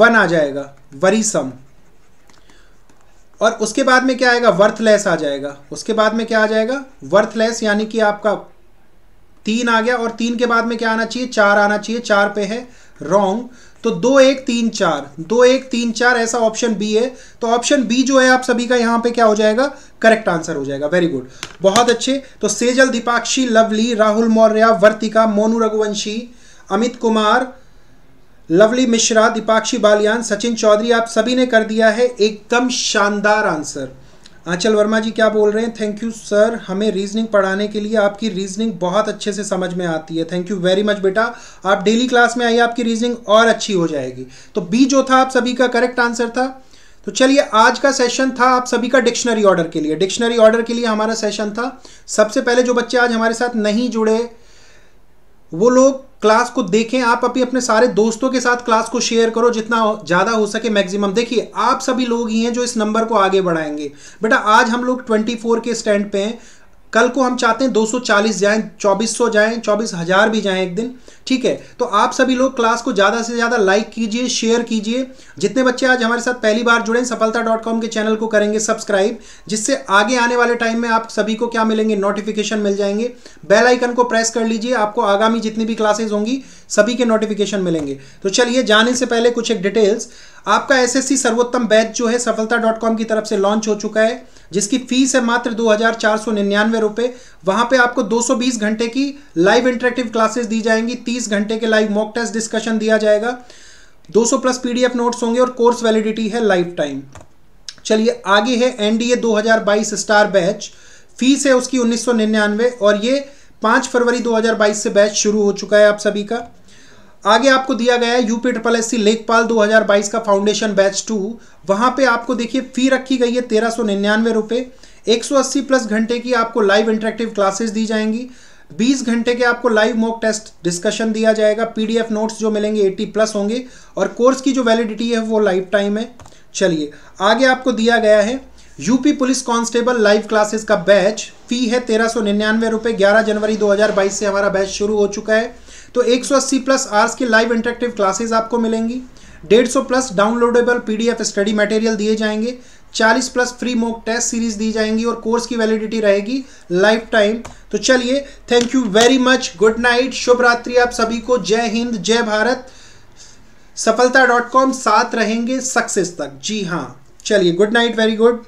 1 आ जाएगा वरीसम, और उसके बाद में क्या आएगा? वर्थलेस आ जाएगा, उसके बाद में क्या आ जाएगा? वर्थलेस, यानी कि आपका 3 आ गया, और 3 के बाद में क्या आना चाहिए? 4 आना चाहिए, 4 पे है रॉन्ग, तो 2 1 3 4, 2 1 3 4 ऐसा ऑप्शन बी है। तो ऑप्शन बी जो है आप सभी का यहाँ पे क्या हो जाएगा? करेक्ट आंसर हो जाएगा। वेरी गुड, बहुत अच्छे। तो सेजल, दीपाक्षी, लवली, राहुल मौर्य, वर्तिका, मोनू रघुवंशी, अमित कुमार, लवली मिश्रा, दीपाक्षी बालियान, सचिन चौधरी, आप सभी ने कर दिया है एकदम शानदार आंसर। आंचल वर्मा जी क्या बोल रहे हैं? थैंक यू सर, हमें रीजनिंग पढ़ाने के लिए, आपकी रीजनिंग बहुत अच्छे से समझ में आती है। थैंक यू वेरी मच बेटा, आप डेली क्लास में आइए, आपकी रीजनिंग और अच्छी हो जाएगी। तो बी जो था आप सभी का करेक्ट आंसर था। तो चलिए, आज का सेशन था आप सभी का डिक्शनरी ऑर्डर के लिए, डिक्शनरी ऑर्डर के लिए हमारा सेशन था। सबसे पहले जो बच्चे आज हमारे साथ नहीं जुड़े वो लोग क्लास को देखें, आप अभी अपने सारे दोस्तों के साथ क्लास को शेयर करो जितना ज़्यादा हो सके मैक्सिमम। देखिए आप सभी लोग ही हैं जो इस नंबर को आगे बढ़ाएंगे। बेटा आज हम लोग 24 के स्टैंड पे हैं, कल को हम चाहते हैं 240 जाएं, 2400 जाएं, 24,000 भी जाएं एक दिन, ठीक है। तो आप सभी लोग क्लास को ज़्यादा से ज़्यादा लाइक कीजिए, शेयर कीजिए। जितने बच्चे आज हमारे साथ पहली बार जुड़े, सफलता.com के चैनल को करेंगे सब्सक्राइब, जिससे आगे आने वाले टाइम में आप सभी को क्या मिलेंगे? नोटिफिकेशन मिल जाएंगे। बेल आइकन को प्रेस कर लीजिए, आपको आगामी जितनी भी क्लासेज होंगी सभी के नोटिफिकेशन मिलेंगे। तो चलिए जाने से पहले कुछ एक डिटेल्स। आपका SSC सर्वोत्तम बैच जो है सफलता.com की तरफ से लॉन्च हो चुका है, जिसकी फीस है मात्र 2,499 रुपये। वहाँ पे आपको 220 घंटे की लाइव इंटरेक्टिव क्लासेस दी जाएंगी, 30 घंटे के लाइव मॉक टेस्ट डिस्कशन दिया जाएगा, 200 प्लस PDF नोट्स होंगे, और कोर्स वैलिडिटी है लाइफ टाइम। चलिए आगे है NDA 2022 स्टार बैच, फीस है उसकी 1,999, और ये 5 फरवरी 2022 से बैच शुरू हो चुका है आप सभी का। आगे आपको दिया गया है UP SSC लेखपाल 2022 का फाउंडेशन बैच 2, वहाँ पे आपको देखिए फी रखी गई है 1,399 रुपये, 180 प्लस घंटे की आपको लाइव इंटरेक्टिव क्लासेस दी जाएंगी, 20 घंटे के आपको लाइव मॉक टेस्ट डिस्कशन दिया जाएगा, PDF नोट्स जो मिलेंगे 80 प्लस होंगे, और कोर्स की जो वैलिडिटी है वो लाइफ टाइम है। चलिए आगे आपको दिया गया है UP police constable live classes का बैच, फी है 1,399 रुपये, 11 जनवरी 2022 से हमारा बैच शुरू हो चुका है। तो 180 प्लस आवर्स की लाइव इंटरेक्टिव क्लासेस आपको मिलेंगी, 150 plus downloadable PDF study material दिए जाएंगे, 40 plus free mock test series दी जाएंगी, और कोर्स की वैलिडिटी रहेगी लाइफ टाइम। तो चलिए, thank you very much, good night, शुभ रात्रि आप सभी को, जय हिंद, जय भारत। सफलता.com साथ रहेंगे सक्सेस तक, जी हाँ। चलिए गुड नाइट, वेरी गुड।